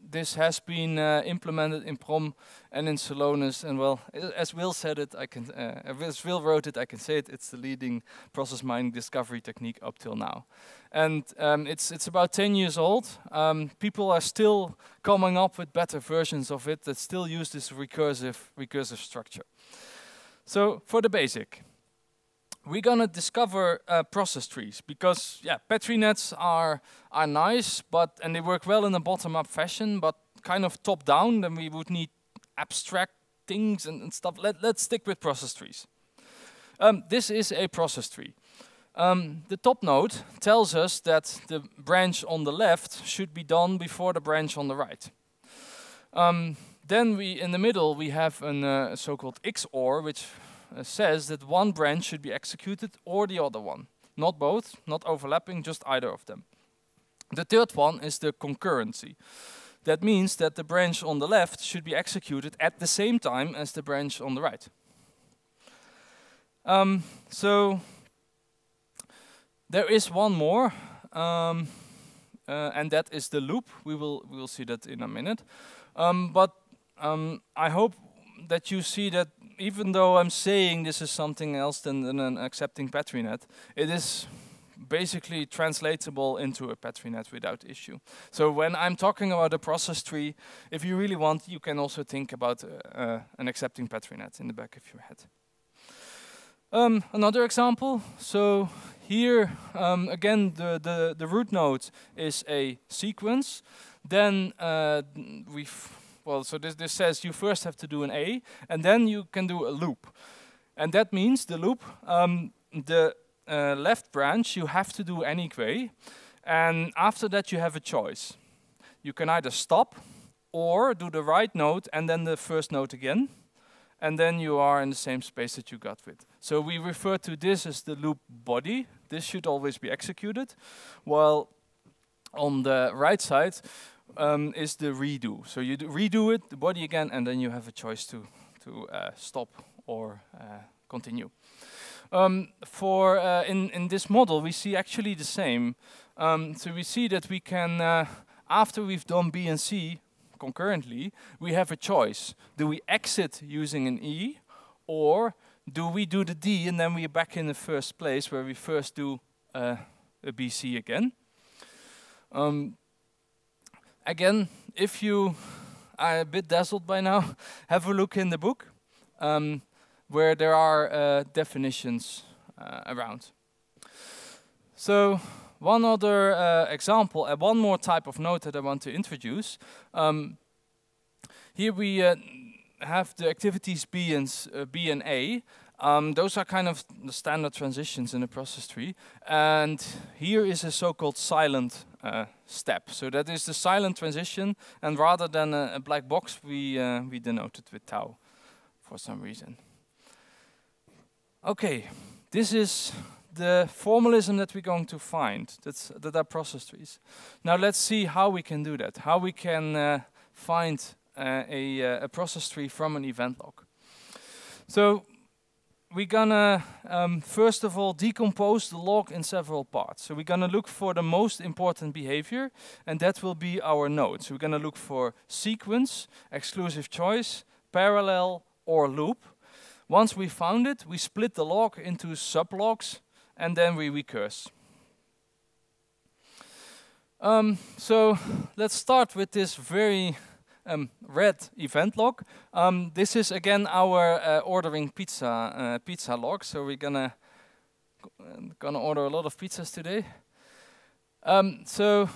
This has been implemented in PROM and in Celonis, and well, as Will said it, as Will wrote it, I can say it. It's the leading process mining discovery technique up till now, and it's about 10 years old. People are still coming up with better versions of it that still use this recursive structure. So for the basic, we're gonna discover process trees because, yeah, Petri nets are nice, and they work well in a bottom-up fashion, but kind of top-down, then we would need abstract things and stuff. Let's stick with process trees. This is a process tree. The top node tells us that the branch on the left should be done before the branch on the right. Then in the middle, we have a so-called XOR, which says that one branch should be executed or the other one. Not both, not overlapping, just either of them. The third one is the concurrency. That means that the branch on the left should be executed at the same time as the branch on the right. So there is one more, and that is the loop. We will see that in a minute. But I hope that you see that even though I'm saying this is something else than an accepting Petri net, it is basically translatable into a Petri net without issue. So when I'm talking about a process tree, if you really want, you can also think about an accepting Petri net in the back of your head. Another example, so here again the root node is a sequence, then this says you first have to do an A, and then you can do a loop. And that means the loop, the left branch, you have to do anyway, and after that you have a choice. You can either stop, or do the right node, and then the first node again, and then you are in the same space that you got with. So we refer to this as the loop body. This should always be executed, while on the right side, is the redo. So you redo it, the body again, and then you have a choice to stop or continue. In this model, we see actually the same. So we see that we can, after we've done B and C concurrently, we have a choice. Do we exit using an E, or do we do the D and then we're back in the first place where we first do a BC again? Again, if you are a bit dazzled by now, have a look in the book where there are definitions around. So one other example, one more type of node that I want to introduce. Here we have the activities B and A. Those are kind of the standard transitions in the process tree. And here is a so-called silent step. So that is the silent transition, and rather than a black box, we denote it with tau for some reason. Okay, this is the formalism that we're going to find, that are process trees. Now let's see how we can do that, how we can find a process tree from an event log. So we're gonna first of all decompose the log in several parts. So we're gonna look for the most important behavior, and that will be our node. So we're gonna look for sequence, exclusive choice, parallel, or loop. Once we found it, we split the log into sublogs, and then we recurse. So let's start with this very red event log. This is again our ordering pizza log. So we're gonna order a lot of pizzas today. So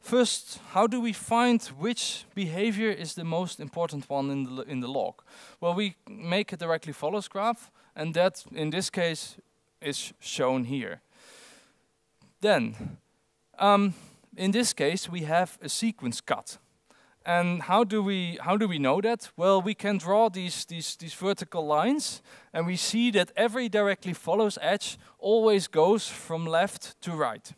first, how do we find which behavior is the most important one in the log? Well, we make a directly follows graph, and that in this case is shown here. Then, in this case, we have a sequence cut. And how do we know that? Well, we can draw these vertical lines, and we see that every directly follows edge always goes from left to right.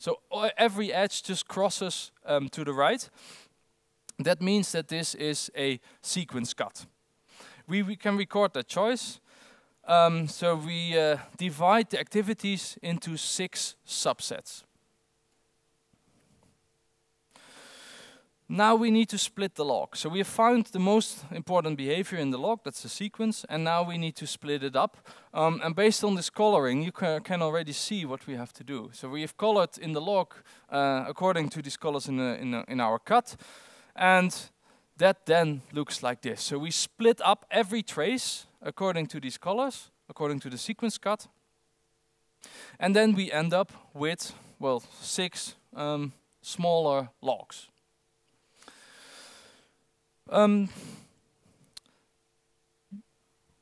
So every edge just crosses to the right. That means that this is a sequence cut. We can record that choice. So we divide the activities into 6 subsets. Now we need to split the log. So we have found the most important behavior in the log, that's the sequence, and now we need to split it up. And based on this coloring, you can already see what we have to do. So we have colored in the log according to these colors in our cut, and that then looks like this. So we split up every trace according to these colors, according to the sequence cut, and then we end up with, well, 6 smaller logs.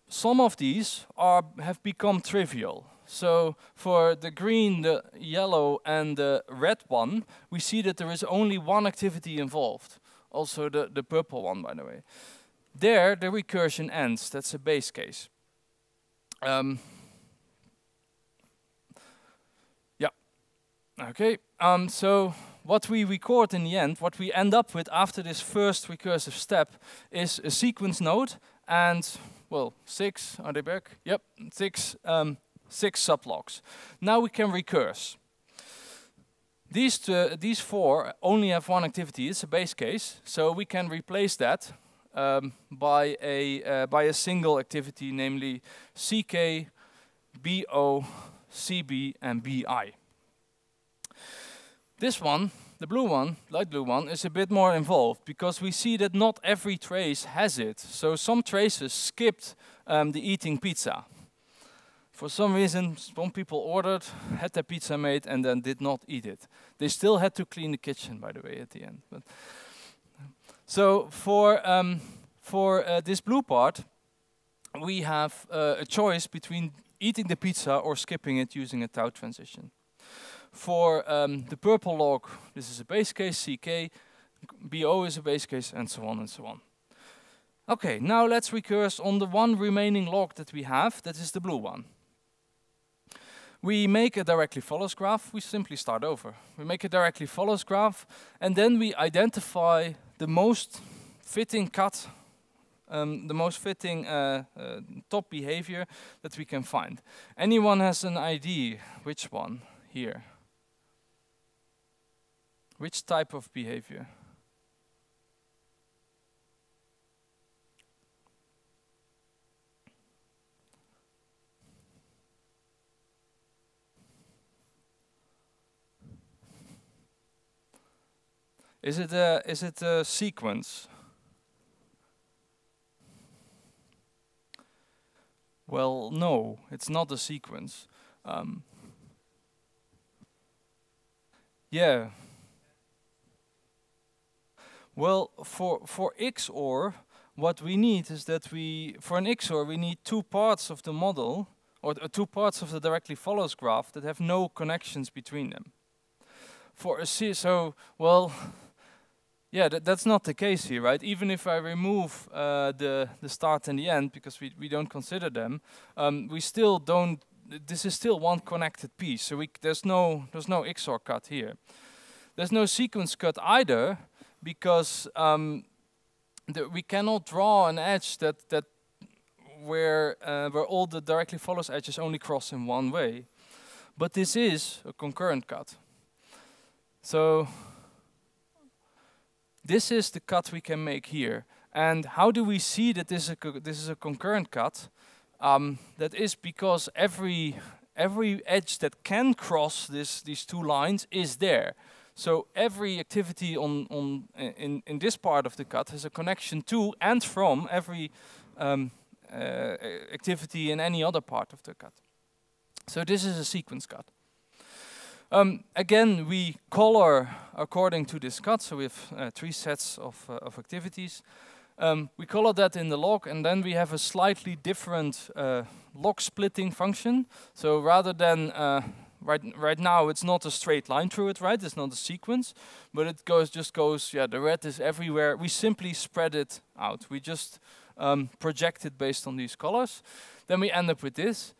Some of these have become trivial. So for the green, the yellow, and the red one, we see that there is only one activity involved. Also the purple one, by the way. There, the recursion ends. That's a base case. So what we record in the end, what we end up with after this first recursive step, is a sequence node and, well, 6, are they back? Yep, 6 sublogs. Now we can recurse. These 4 only have one activity, it's a base case, so we can replace that by a single activity, namely CK, BO, CB, and BI. This one, the blue one, light blue one, is a bit more involved because we see that not every trace has it. So some traces skipped the eating pizza. For some reason, some people ordered, had their pizza made, and then did not eat it. They still had to clean the kitchen, by the way, at the end. But so for this blue part, we have a choice between eating the pizza or skipping it using a tau transition. For the purple log, this is a base case, CK, BO is a base case, and so on and so on. Okay, now let's recurse on the one remaining log that we have, that is the blue one. We make a directly follows graph, we simply start over. We make a directly follows graph, and then we identify the most fitting cut, the most fitting top behavior that we can find. Anyone has an idea which one here? Which type of behavior? Is it a sequence? Well, no, it's not a sequence. Yeah. Well, for XOR, what we need is that for an XOR we need 2 parts of the model, or 2 parts of the directly follows graph that have no connections between them. For a C, so well, yeah, that's not the case here, right? Even if I remove the start and the end because we don't consider them, we still don't. This is still one connected piece, so there's no XOR cut here. There's no sequence cut either, because we cannot draw an edge where all the directly follows edges only cross in one way. But this is a concurrent cut. So this is the cut we can make here. And how do we see that this is a concurrent cut? That is because every edge that can cross these 2 lines is there. So every activity in this part of the cut has a connection to and from every activity in any other part of the cut. So this is a sequence cut. Again, we color according to this cut, so we have 3 sets of activities. We color that in the log, and then we have a slightly different log splitting function. So rather than right now, it's not a straight line through it, right? It's not a sequence, but it just goes, yeah, the red is everywhere. We simply spread it out. We just project it based on these colors. Then we end up with this.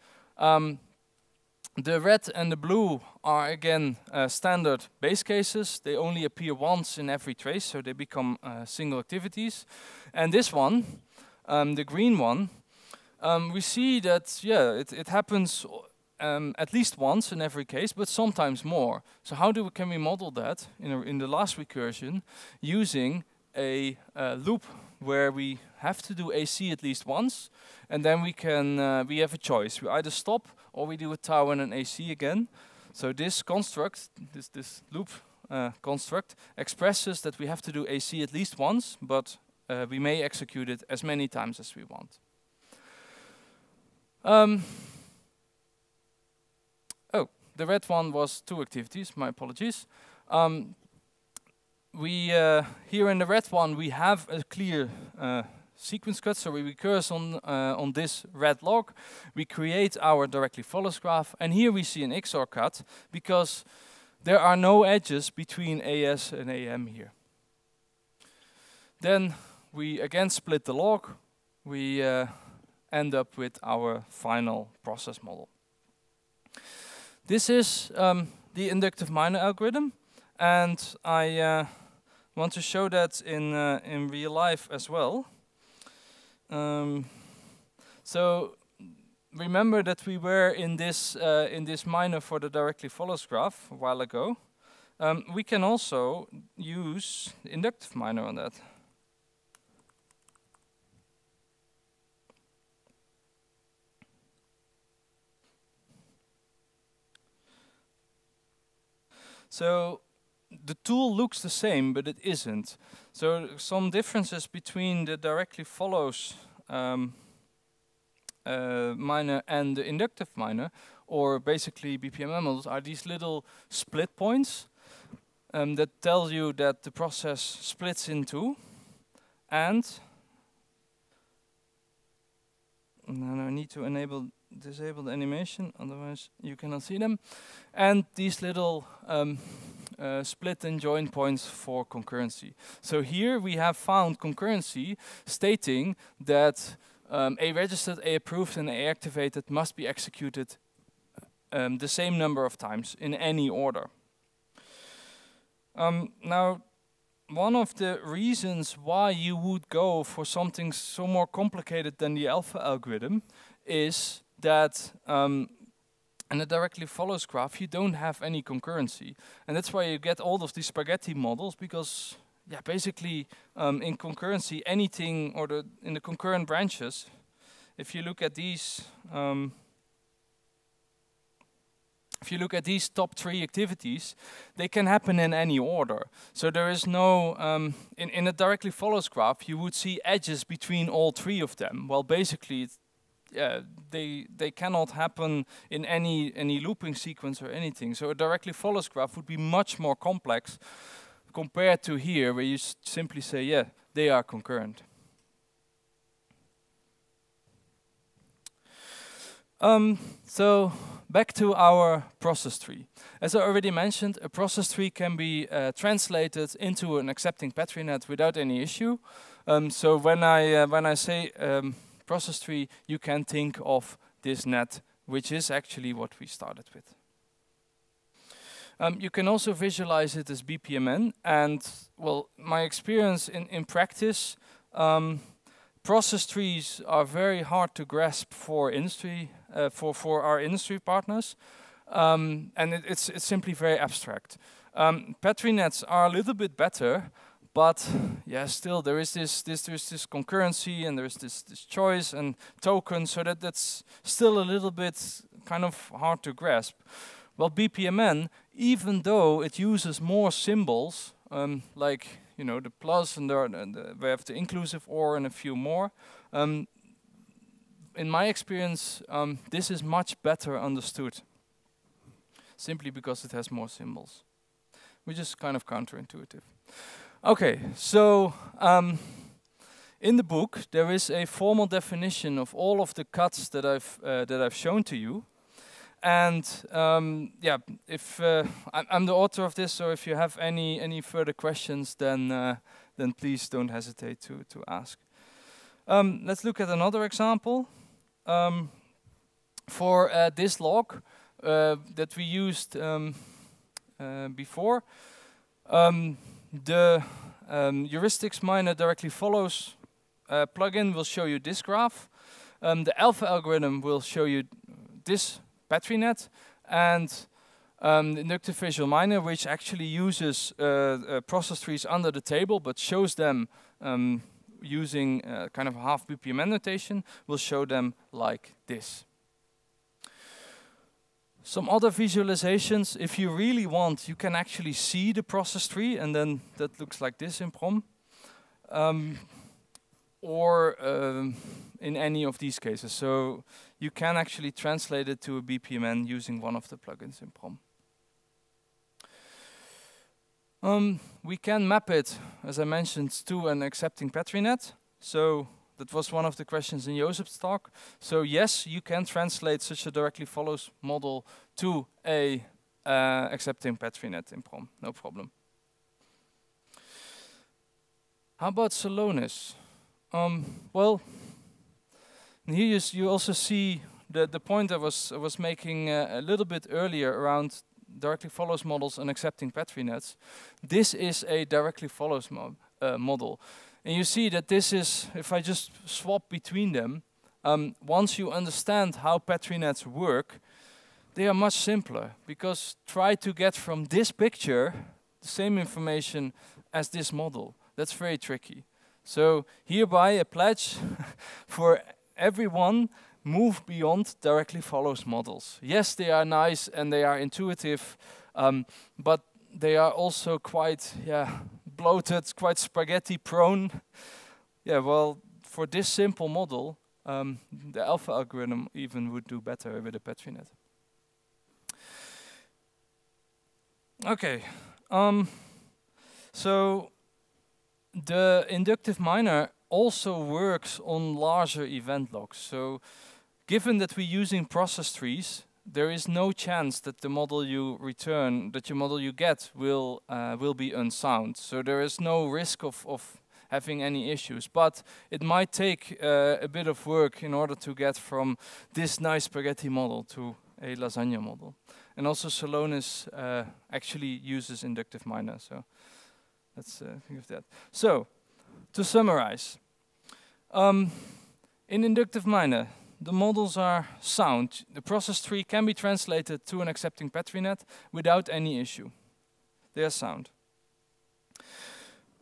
The red and the blue are, again, standard base cases. They only appear once in every trace, so they become single activities. And this one, the green one, we see that, yeah, it happens at least once in every case, but sometimes more. So how do we, can we model that in the last recursion using a loop where we have to do AC at least once, and then we can we have a choice: we either stop or we do a tau and an AC again. So this construct, this loop construct, expresses that we have to do AC at least once, but we may execute it as many times as we want. Oh, the red one was two activities. My apologies. Here in the red one, we have a clear sequence cut, so we recurse on this red log. We create our directly follows graph, and here we see an XOR cut because there are no edges between AS and AM here. Then we again split the log. We end up with our final process model. This is the inductive miner algorithm, and I want to show that in real life as well. So remember that we were in this miner for the directly follows graph a while ago. We can also use the inductive miner on that. So the tool looks the same, but it isn't. So some differences between the directly follows miner and the inductive miner, or basically BPMN models, are these little split points that tell you that the process splits in two. And I need to disable the animation, otherwise you cannot see them. And these little split and join points for concurrency. So here we have found concurrency stating that A registered, A approved, and A activated must be executed the same number of times in any order. Now, one of the reasons why you would go for something so more complicated than the alpha algorithm is that in the directly follows graph, you don't have any concurrency. And that's why you get all of these spaghetti models, because yeah, basically in concurrency, anything, or in the concurrent branches, if you look at these, top three activities, they can happen in any order. So there is no, in a directly follows graph, you would see edges between all three of them. Well, basically, they cannot happen in any looping sequence or anything. So a directly follows graph would be much more complex compared to here, where you simply say, yeah, they are concurrent. So back to our process tree. As I already mentioned, a process tree can be translated into an accepting Petri net without any issue. So when I say process tree, you can think of this net, which is actually what we started with. You can also visualize it as BPMN, and well, my experience in practice, process trees are very hard to grasp for industry for our industry partners, and it's simply very abstract. Petri nets are a little bit better. But yeah, still there is this concurrency, and there is this choice and token, so that's still a little bit kind of hard to grasp. Well, BPMN, even though it uses more symbols, like the plus, and we have the inclusive OR and a few more. In my experience, this is much better understood, simply because it has more symbols, which is kind of counterintuitive. Okay, so in the book there is a formal definition of all of the cuts that I've shown to you, and yeah, if I'm the author of this, so if you have any further questions, then please don't hesitate to ask. Let's look at another example for this log that we used before. The heuristics miner directly follows plugin will show you this graph. The alpha algorithm will show you this Petri net, and Inductive Visual Miner, which actually uses process trees under the table, but shows them using kind of a half BPMN notation, will show them like this. Some other visualizations, if you really want, you can actually see the process tree, and then that looks like this in PROM. In any of these cases. So you can actually translate it to a BPMN using one of the plugins in PROM. We can map it, as I mentioned, to an accepting Petri net. So that was one of the questions in Josep's talk. So yes, you can translate such a directly follows model to a accepting Petri net in PROM, no problem. How about Celonis? Well, here you also see the point I was making a little bit earlier around directly follows models and accepting Petri nets. This is a directly follows model. And you see that this is, if I just swap between them, once you understand how Petri nets work, they are much simpler, because try to get from this picture the same information as this model. That's very tricky. So hereby a pledge for everyone, move beyond directly follows models. Yes, they are nice and they are intuitive, but they are also quite bloated, quite spaghetti prone. Yeah, well, for this simple model, the alpha algorithm even would do better with a Petri net. Okay, so the inductive miner also works on larger event logs. So given that we're using process trees, there is no chance that the model you return, that your model you get will be unsound. So there is no risk of having any issues. But it might take a bit of work in order to get from this nice spaghetti model to a lasagna model. And also Celonis actually uses inductive miner. So let's think of that. So, to summarize, in inductive miner, the models are sound. The process tree can be translated to an accepting Petri net without any issue. They are sound.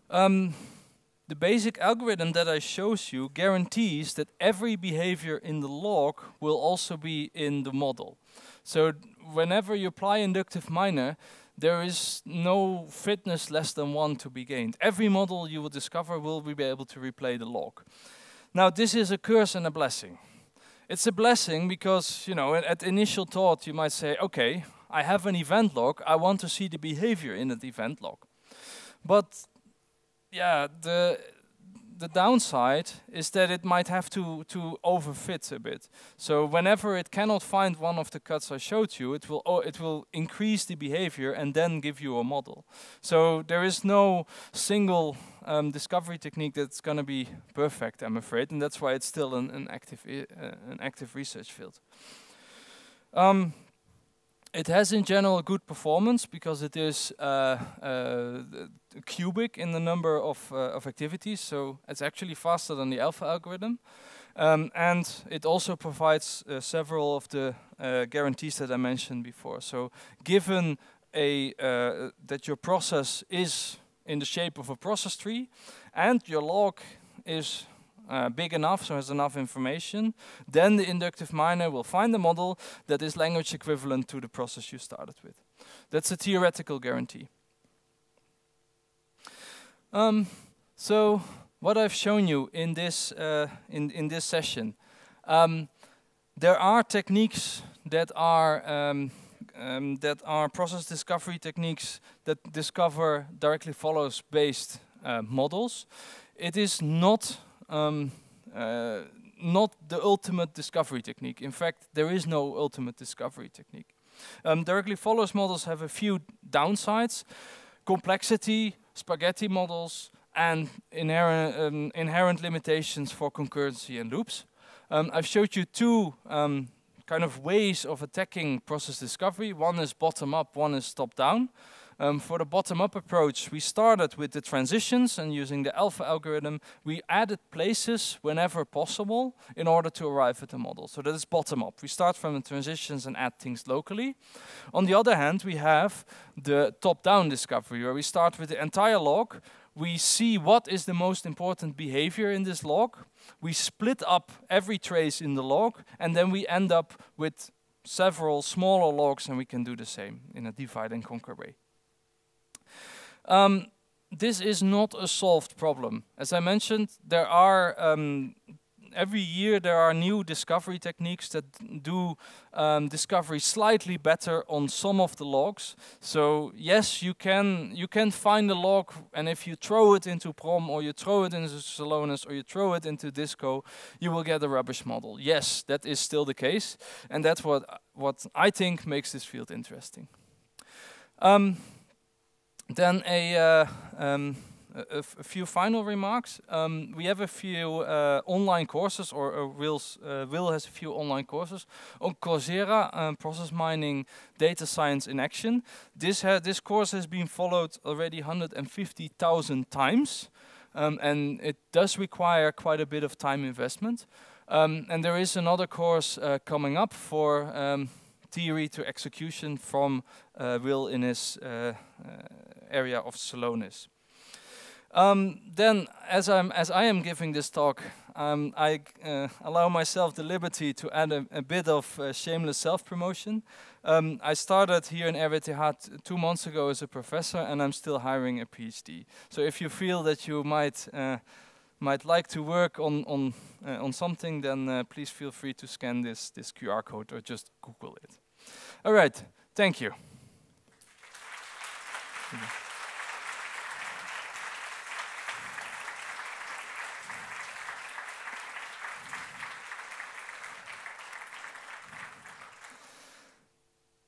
The basic algorithm that I shows you guarantees that every behavior in the log will also be in the model. So, whenever you apply inductive miner, there is no fitness less than 1 to be gained. Every model you will discover will be able to replay the log. Now, this is a curse and a blessing. It's a blessing because, you know, at initial thought, you might say, okay, I have an event log. I want to see the behavior in that event log. But, yeah, the downside is that it might have to overfit a bit. So whenever it cannot find one of the cuts I showed you, it will increase the behavior and then give you a model. So there is no single discovery technique that's going to be perfect, I'm afraid, and that's why it's still an active research field. It has, in general, good performance because it is cubic in the number of activities, so it's actually faster than the alpha algorithm. And it also provides several of the guarantees that I mentioned before. So given that your process is in the shape of a process tree and your log is big enough, so has enough information, then the inductive miner will find the model that is language equivalent to the process you started with. That's a theoretical guarantee. So what I've shown you in this this session, there are techniques that are process discovery techniques that discover directly follows based models. It is not the ultimate discovery technique. In fact, there is no ultimate discovery technique. Directly follows models have a few downsides: complexity, spaghetti models, and inherent limitations for concurrency and loops. I've showed you two kind of ways of attacking process discovery. One is bottom up, one is top down. For the bottom-up approach, we started with the transitions and using the alpha algorithm, we added places whenever possible in order to arrive at the model. So that is bottom-up. We start from the transitions and add things locally. On the other hand, we have the top-down discovery, where we start with the entire log. We see what is the most important behavior in this log. We split up every trace in the log, and then we end up with several smaller logs, and we can do the same in a divide and conquer way. This is not a solved problem. As I mentioned, there are every year there are new discovery techniques that do discovery slightly better on some of the logs. So yes, you can find a log, and if you throw it into PROM or you throw it into Celonis or you throw it into Disco, you will get a rubbish model. Yes, that is still the case, and that's what I think makes this field interesting. Then a few final remarks. We have a few online courses, or Will has a few online courses on Coursera, Process Mining Data Science in Action. This course has been followed already 150,000 times, and it does require quite a bit of time investment. And there is another course coming up for theory to execution from Will in his area of Celonis. Then, as I am giving this talk, I allow myself the liberty to add a bit of shameless self-promotion. I started here in RWTH 2 months ago as a professor, and I'm still hiring a PhD. So if you feel that you might like to work on something, then please feel free to scan this QR code or just Google it. All right, thank you.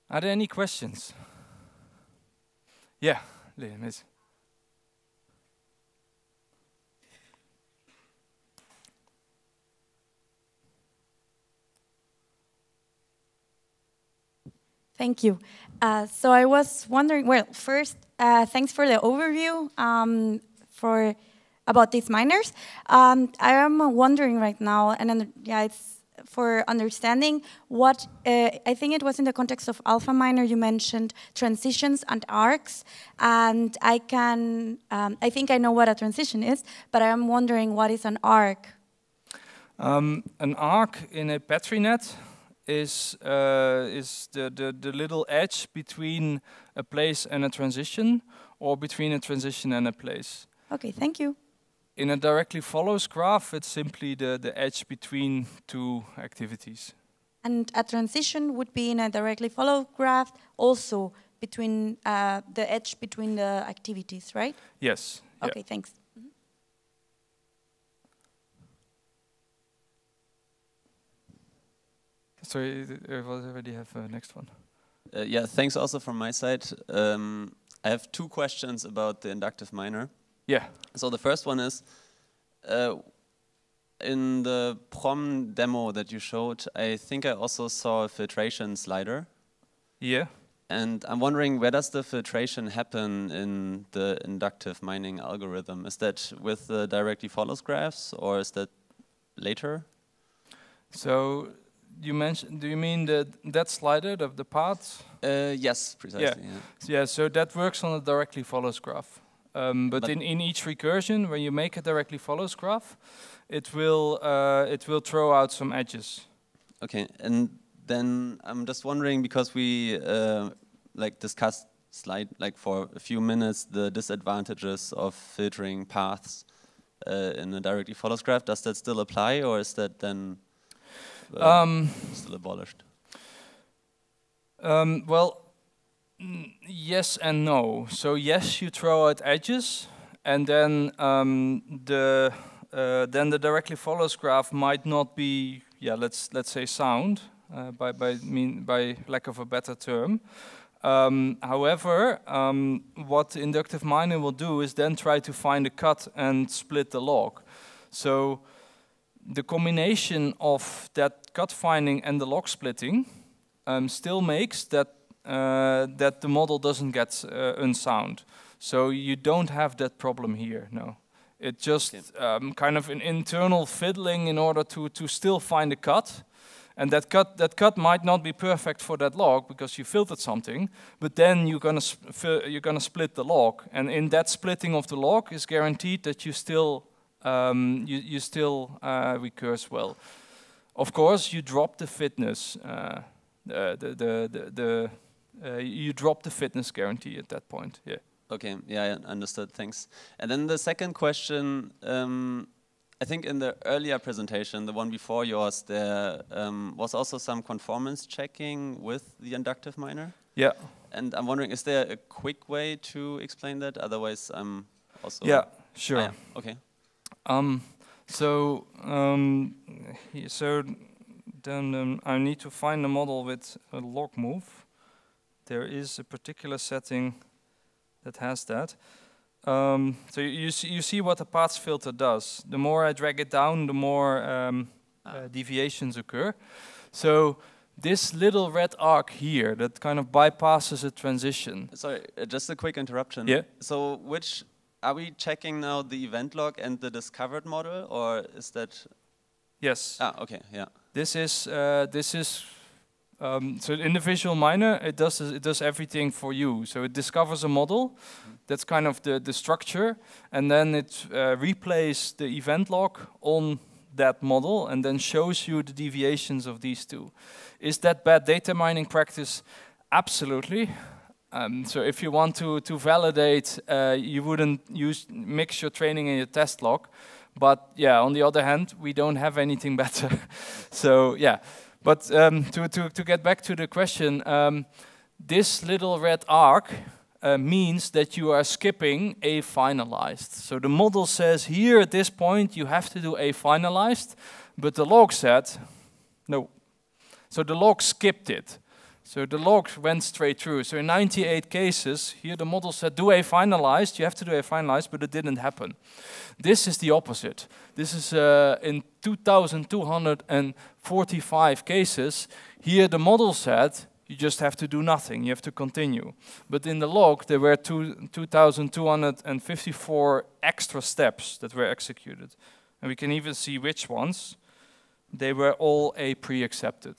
Are there any questions? Yeah, Liam. Thank you. So I was wondering. Well, first, thanks for the overview about these miners. I am wondering right now, and yeah, it's for understanding what I think it was in the context of Alpha Miner. You mentioned transitions and arcs, and I can. I think I know what a transition is, but I am wondering what is an arc. An arc in a Petri net is the little edge between a place and a transition, or between a transition and a place. Okay, thank you. In a directly follows graph, it's simply the edge between two activities. And a transition would be in a directly follow graph also between the edge between the activities, right? Yes. Okay, yeah. Thanks. Sorry, I already have the next one. Yeah, thanks also from my side. I have two questions about the inductive miner. Yeah. So the first one is, in the PROM demo that you showed, I think I also saw a filtration slider. Yeah. And I'm wondering, where does the filtration happen in the inductive mining algorithm? Is that with the directly follows graphs, or is that later? So you mentioned, do you mean that slider, the paths? Yes, precisely. Yeah. Yeah. Yeah, so that works on a directly follows graph. But in each recursion, when you make a directly follows graph, it will throw out some edges. Okay, and then I'm just wondering, because we like discussed for a few minutes the disadvantages of filtering paths in a directly follows graph. Does that still apply, or is that then still abolished? Well, yes and no. So yes, you throw out edges, and then the directly follows graph might not be, yeah, let's say sound by lack of a better term. However, what the inductive miner will do is then try to find a cut and split the log. So the combination of that cut finding and the log splitting still makes that that the model doesn't get unsound. So you don't have that problem here, no. It's just kind of an internal fiddling in order to still find a cut. And that cut might not be perfect for that log because you filtered something, but then you're gonna split the log, and in that splitting of the log is guaranteed that you still recurse well. Of course, you drop the fitness you drop the fitness guarantee at that point. Yeah. Okay. Yeah, I understood. Thanks. And then the second question. I think in the earlier presentation, the one before yours, there was also some conformance checking with the inductive miner. Yeah. And I'm wondering, is there a quick way to explain that? Otherwise, I'm also... Yeah, sure. Yeah. Okay. So then I need to find a model with a log move. There is a particular setting that has that. So you see what the paths filter does. The more I drag it down, the more deviations occur. So this little red arc here that kind of bypasses a transition. Sorry, just a quick interruption. Yeah. So which are we checking now, the event log and the discovered model, or is that? Yes. Ah, okay. Yeah. This is. So in the visual miner, it does everything for you. So it discovers a model, that's kind of the structure, and then it replays the event log on that model, and then shows you the deviations of these two. Is that bad data mining practice? Absolutely. So if you want to validate, you wouldn't mix your training and your test log. But yeah, on the other hand, we don't have anything better. So yeah. But to get back to the question, this little red arc means that you are skipping a finalized. So the model says here at this point you have to do a finalized, but the log said no. So the log skipped it. So the log went straight through. So in 98 cases, here the model said do a finalized, you have to do a finalized, but it didn't happen. This is the opposite. This is in 2,245 cases, here the model said you just have to do nothing, you have to continue. But in the log, there were 2,254 extra steps that were executed. And we can even see which ones. They were all a pre-accepted.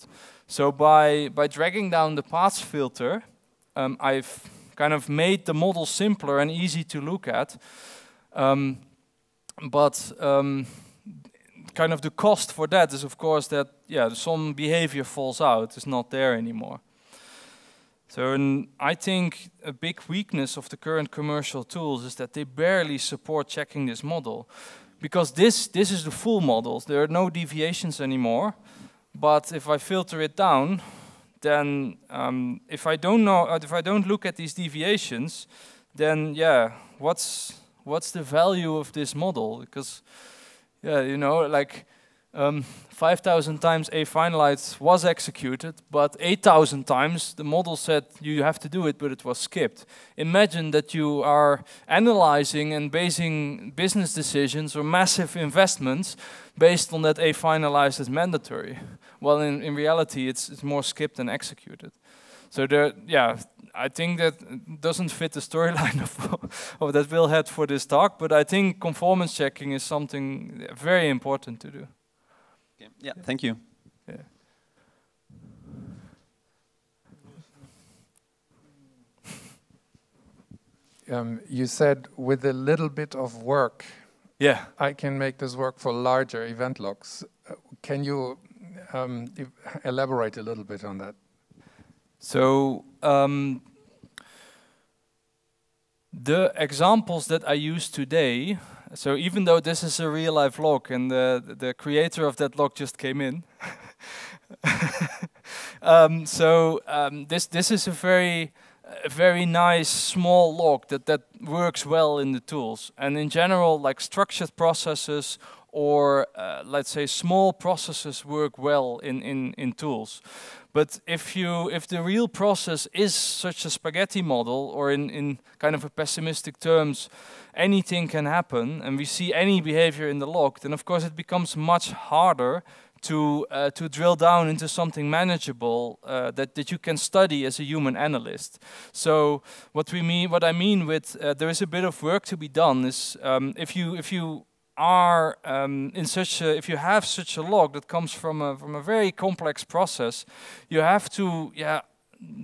So by dragging down the paths filter, I've kind of made the model simpler and easy to look at. Kind of the cost for that is, of course, that yeah, some behavior falls out; it's not there anymore. So I think a big weakness of the current commercial tools is that they barely support checking this model. Because this is the full model, there are no deviations anymore. But if I filter it down, then if I don't look at these deviations, then yeah, what's the value of this model? Because yeah, you know, like 5,000 times a finalized was executed, but 8,000 times the model said you have to do it, but it was skipped. Imagine that you are analyzing and basing business decisions or massive investments based on that a finalized is mandatory. Well, in reality, it's more skipped than executed. So there, yeah, I think that doesn't fit the storyline of that Will had for this talk, but I think conformance checking is something very important to do. Okay. Yeah, thank you. Yeah. You said with a little bit of work, yeah, I can make this work for larger event logs. Can you elaborate a little bit on that? So the examples that I use today, so even though this is a real life log and the creator of that log just came in, this is a very nice small log that works well in the tools. And in general, like structured processes or let's say small processes work well in tools. But if the real process is such a spaghetti model, or in kind of a pessimistic terms, anything can happen, and we see any behavior in the log, then of course it becomes much harder to drill down into something manageable that you can study as a human analyst. So what I mean with there is a bit of work to be done is if you have such a log that comes from a very complex process, you have to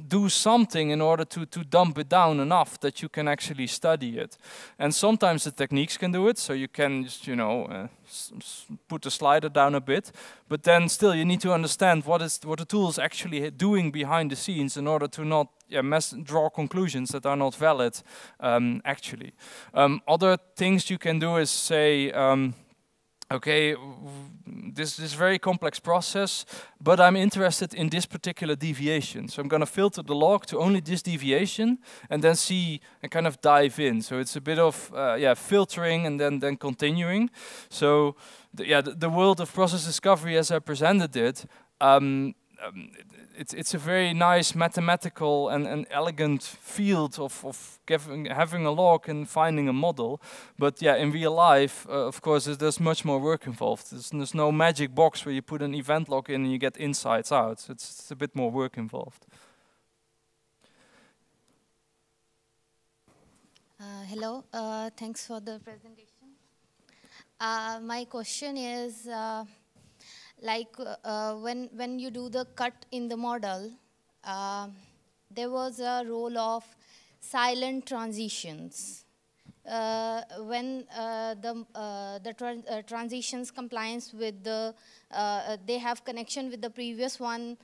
do something in order to dump it down enough that you can actually study it. And sometimes the techniques can do it, so you can just, you know, put the slider down a bit, but then still you need to understand what the tool is actually doing behind the scenes in order to not draw conclusions that are not valid actually. Other things you can do is say, okay, this is a very complex process, but I'm interested in this particular deviation. So I'm going to filter the log to only this deviation and then see and kind of dive in. So it's a bit of filtering and then continuing. So the world of process discovery as I presented it, it's a very nice mathematical and elegant field of having a log and finding a model. But yeah, in real life, of course, there's much more work involved. There's no magic box where you put an event log in and you get insights out. It's a bit more work involved. Hello, thanks for the presentation. My question is, when you do the cut in the model, there was a role of silent transitions. When the transitions compliance with the, they have connection with the previous one.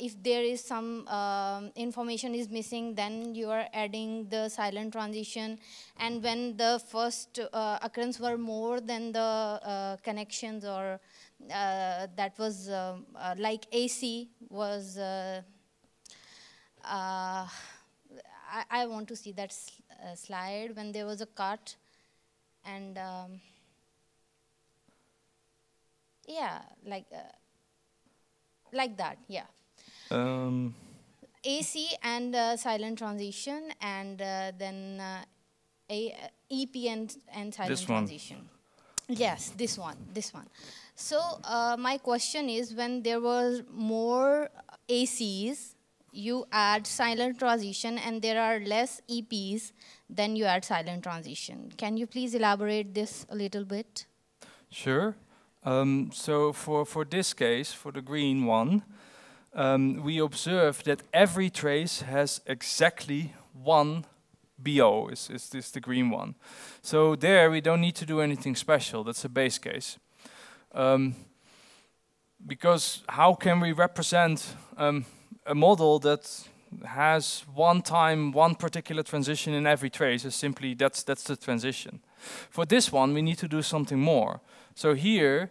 If there is some information is missing, then you are adding the silent transition. And when the first occurrence were more than the connections, or that was like AC was, I want to see that slide when there was a cut. And like that, yeah. AC and silent transition, and then EP and silent transition. Yes, this one. So my question is, when there was more ACs, you add silent transition, and there are less EPs, then you add silent transition. Can you please elaborate this a little bit? Sure. So for this case, for the green one, we observe that every trace has exactly one BO, is the green one. So there we don't need to do anything special, that's a base case. Because how can we represent a model that has one time, one particular transition in every trace? Is simply that's the transition. For this one, we need to do something more. So here,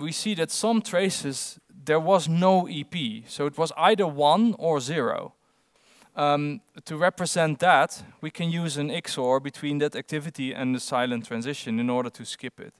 we see that some traces, there was no EP. So it was either 1 or 0. To represent that, we can use an XOR between that activity and the silent transition in order to skip it.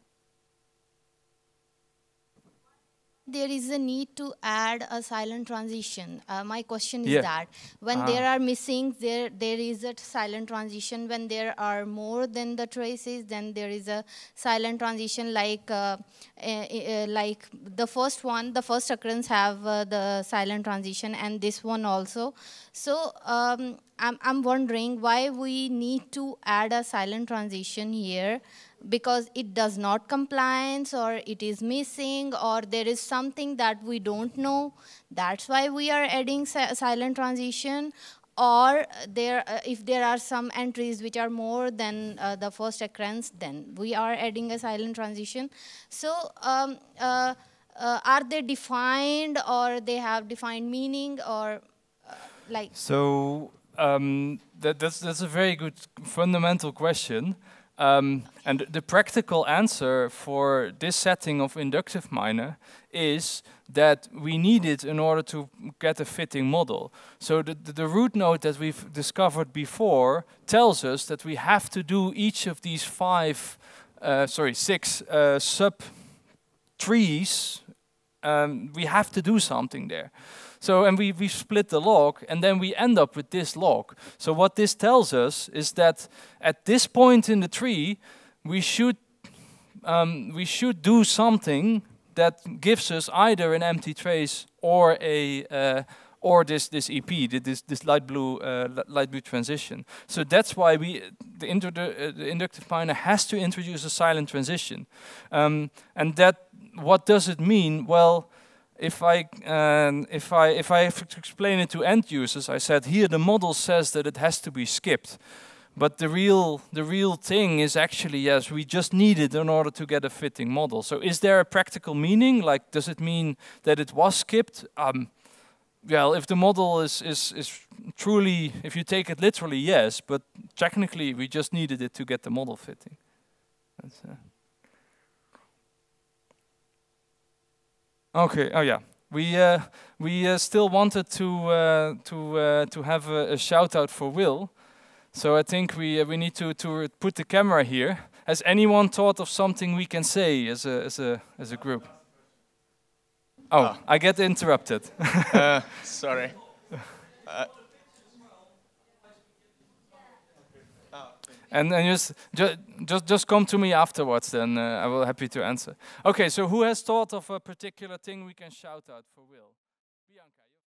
There is a need to add a silent transition. My question is that when there are missing, there is a silent transition. When there are more than the traces, then there is a silent transition. Like the first one, the first occurrence have the silent transition, and this one also. So I'm wondering why we need to add a silent transition here. Because it does not compliance, or it is missing, or there is something that we don't know. That's why we are adding silent transition. Or there, if there are some entries which are more than the first occurrence, then we are adding a silent transition. So are they defined, or they have defined meaning, or like? So that's a very good fundamental question. And the practical answer for this setting of inductive miner is that we need it in order to get a fitting model. So the root node that we've discovered before tells us that we have to do each of these six sub-trees. We have to do something there. So, and we split the log, and then we end up with this log. So what this tells us is that at this point in the tree, we should do something that gives us either an empty trace or a or this EP, this light blue transition. So that's why the inductive miner has to introduce a silent transition. And that, what does it mean? Well, if I have to explain it to end users, I said here the model says that it has to be skipped. But the real thing is actually, yes, we just need it in order to get a fitting model. So is there a practical meaning? Like, does it mean that it was skipped? Well, if the model is truly, if you take it literally, yes. But technically, we just needed it to get the model fitting. That's, okay. Oh yeah. We still wanted to have a shout out for Will. So I think we need to put the camera here. Has anyone thought of something we can say as a group? Oh, I get interrupted. Sorry. And just come to me afterwards. Then I will be happy to answer. Okay. So who has thought of a particular thing we can shout out for Will?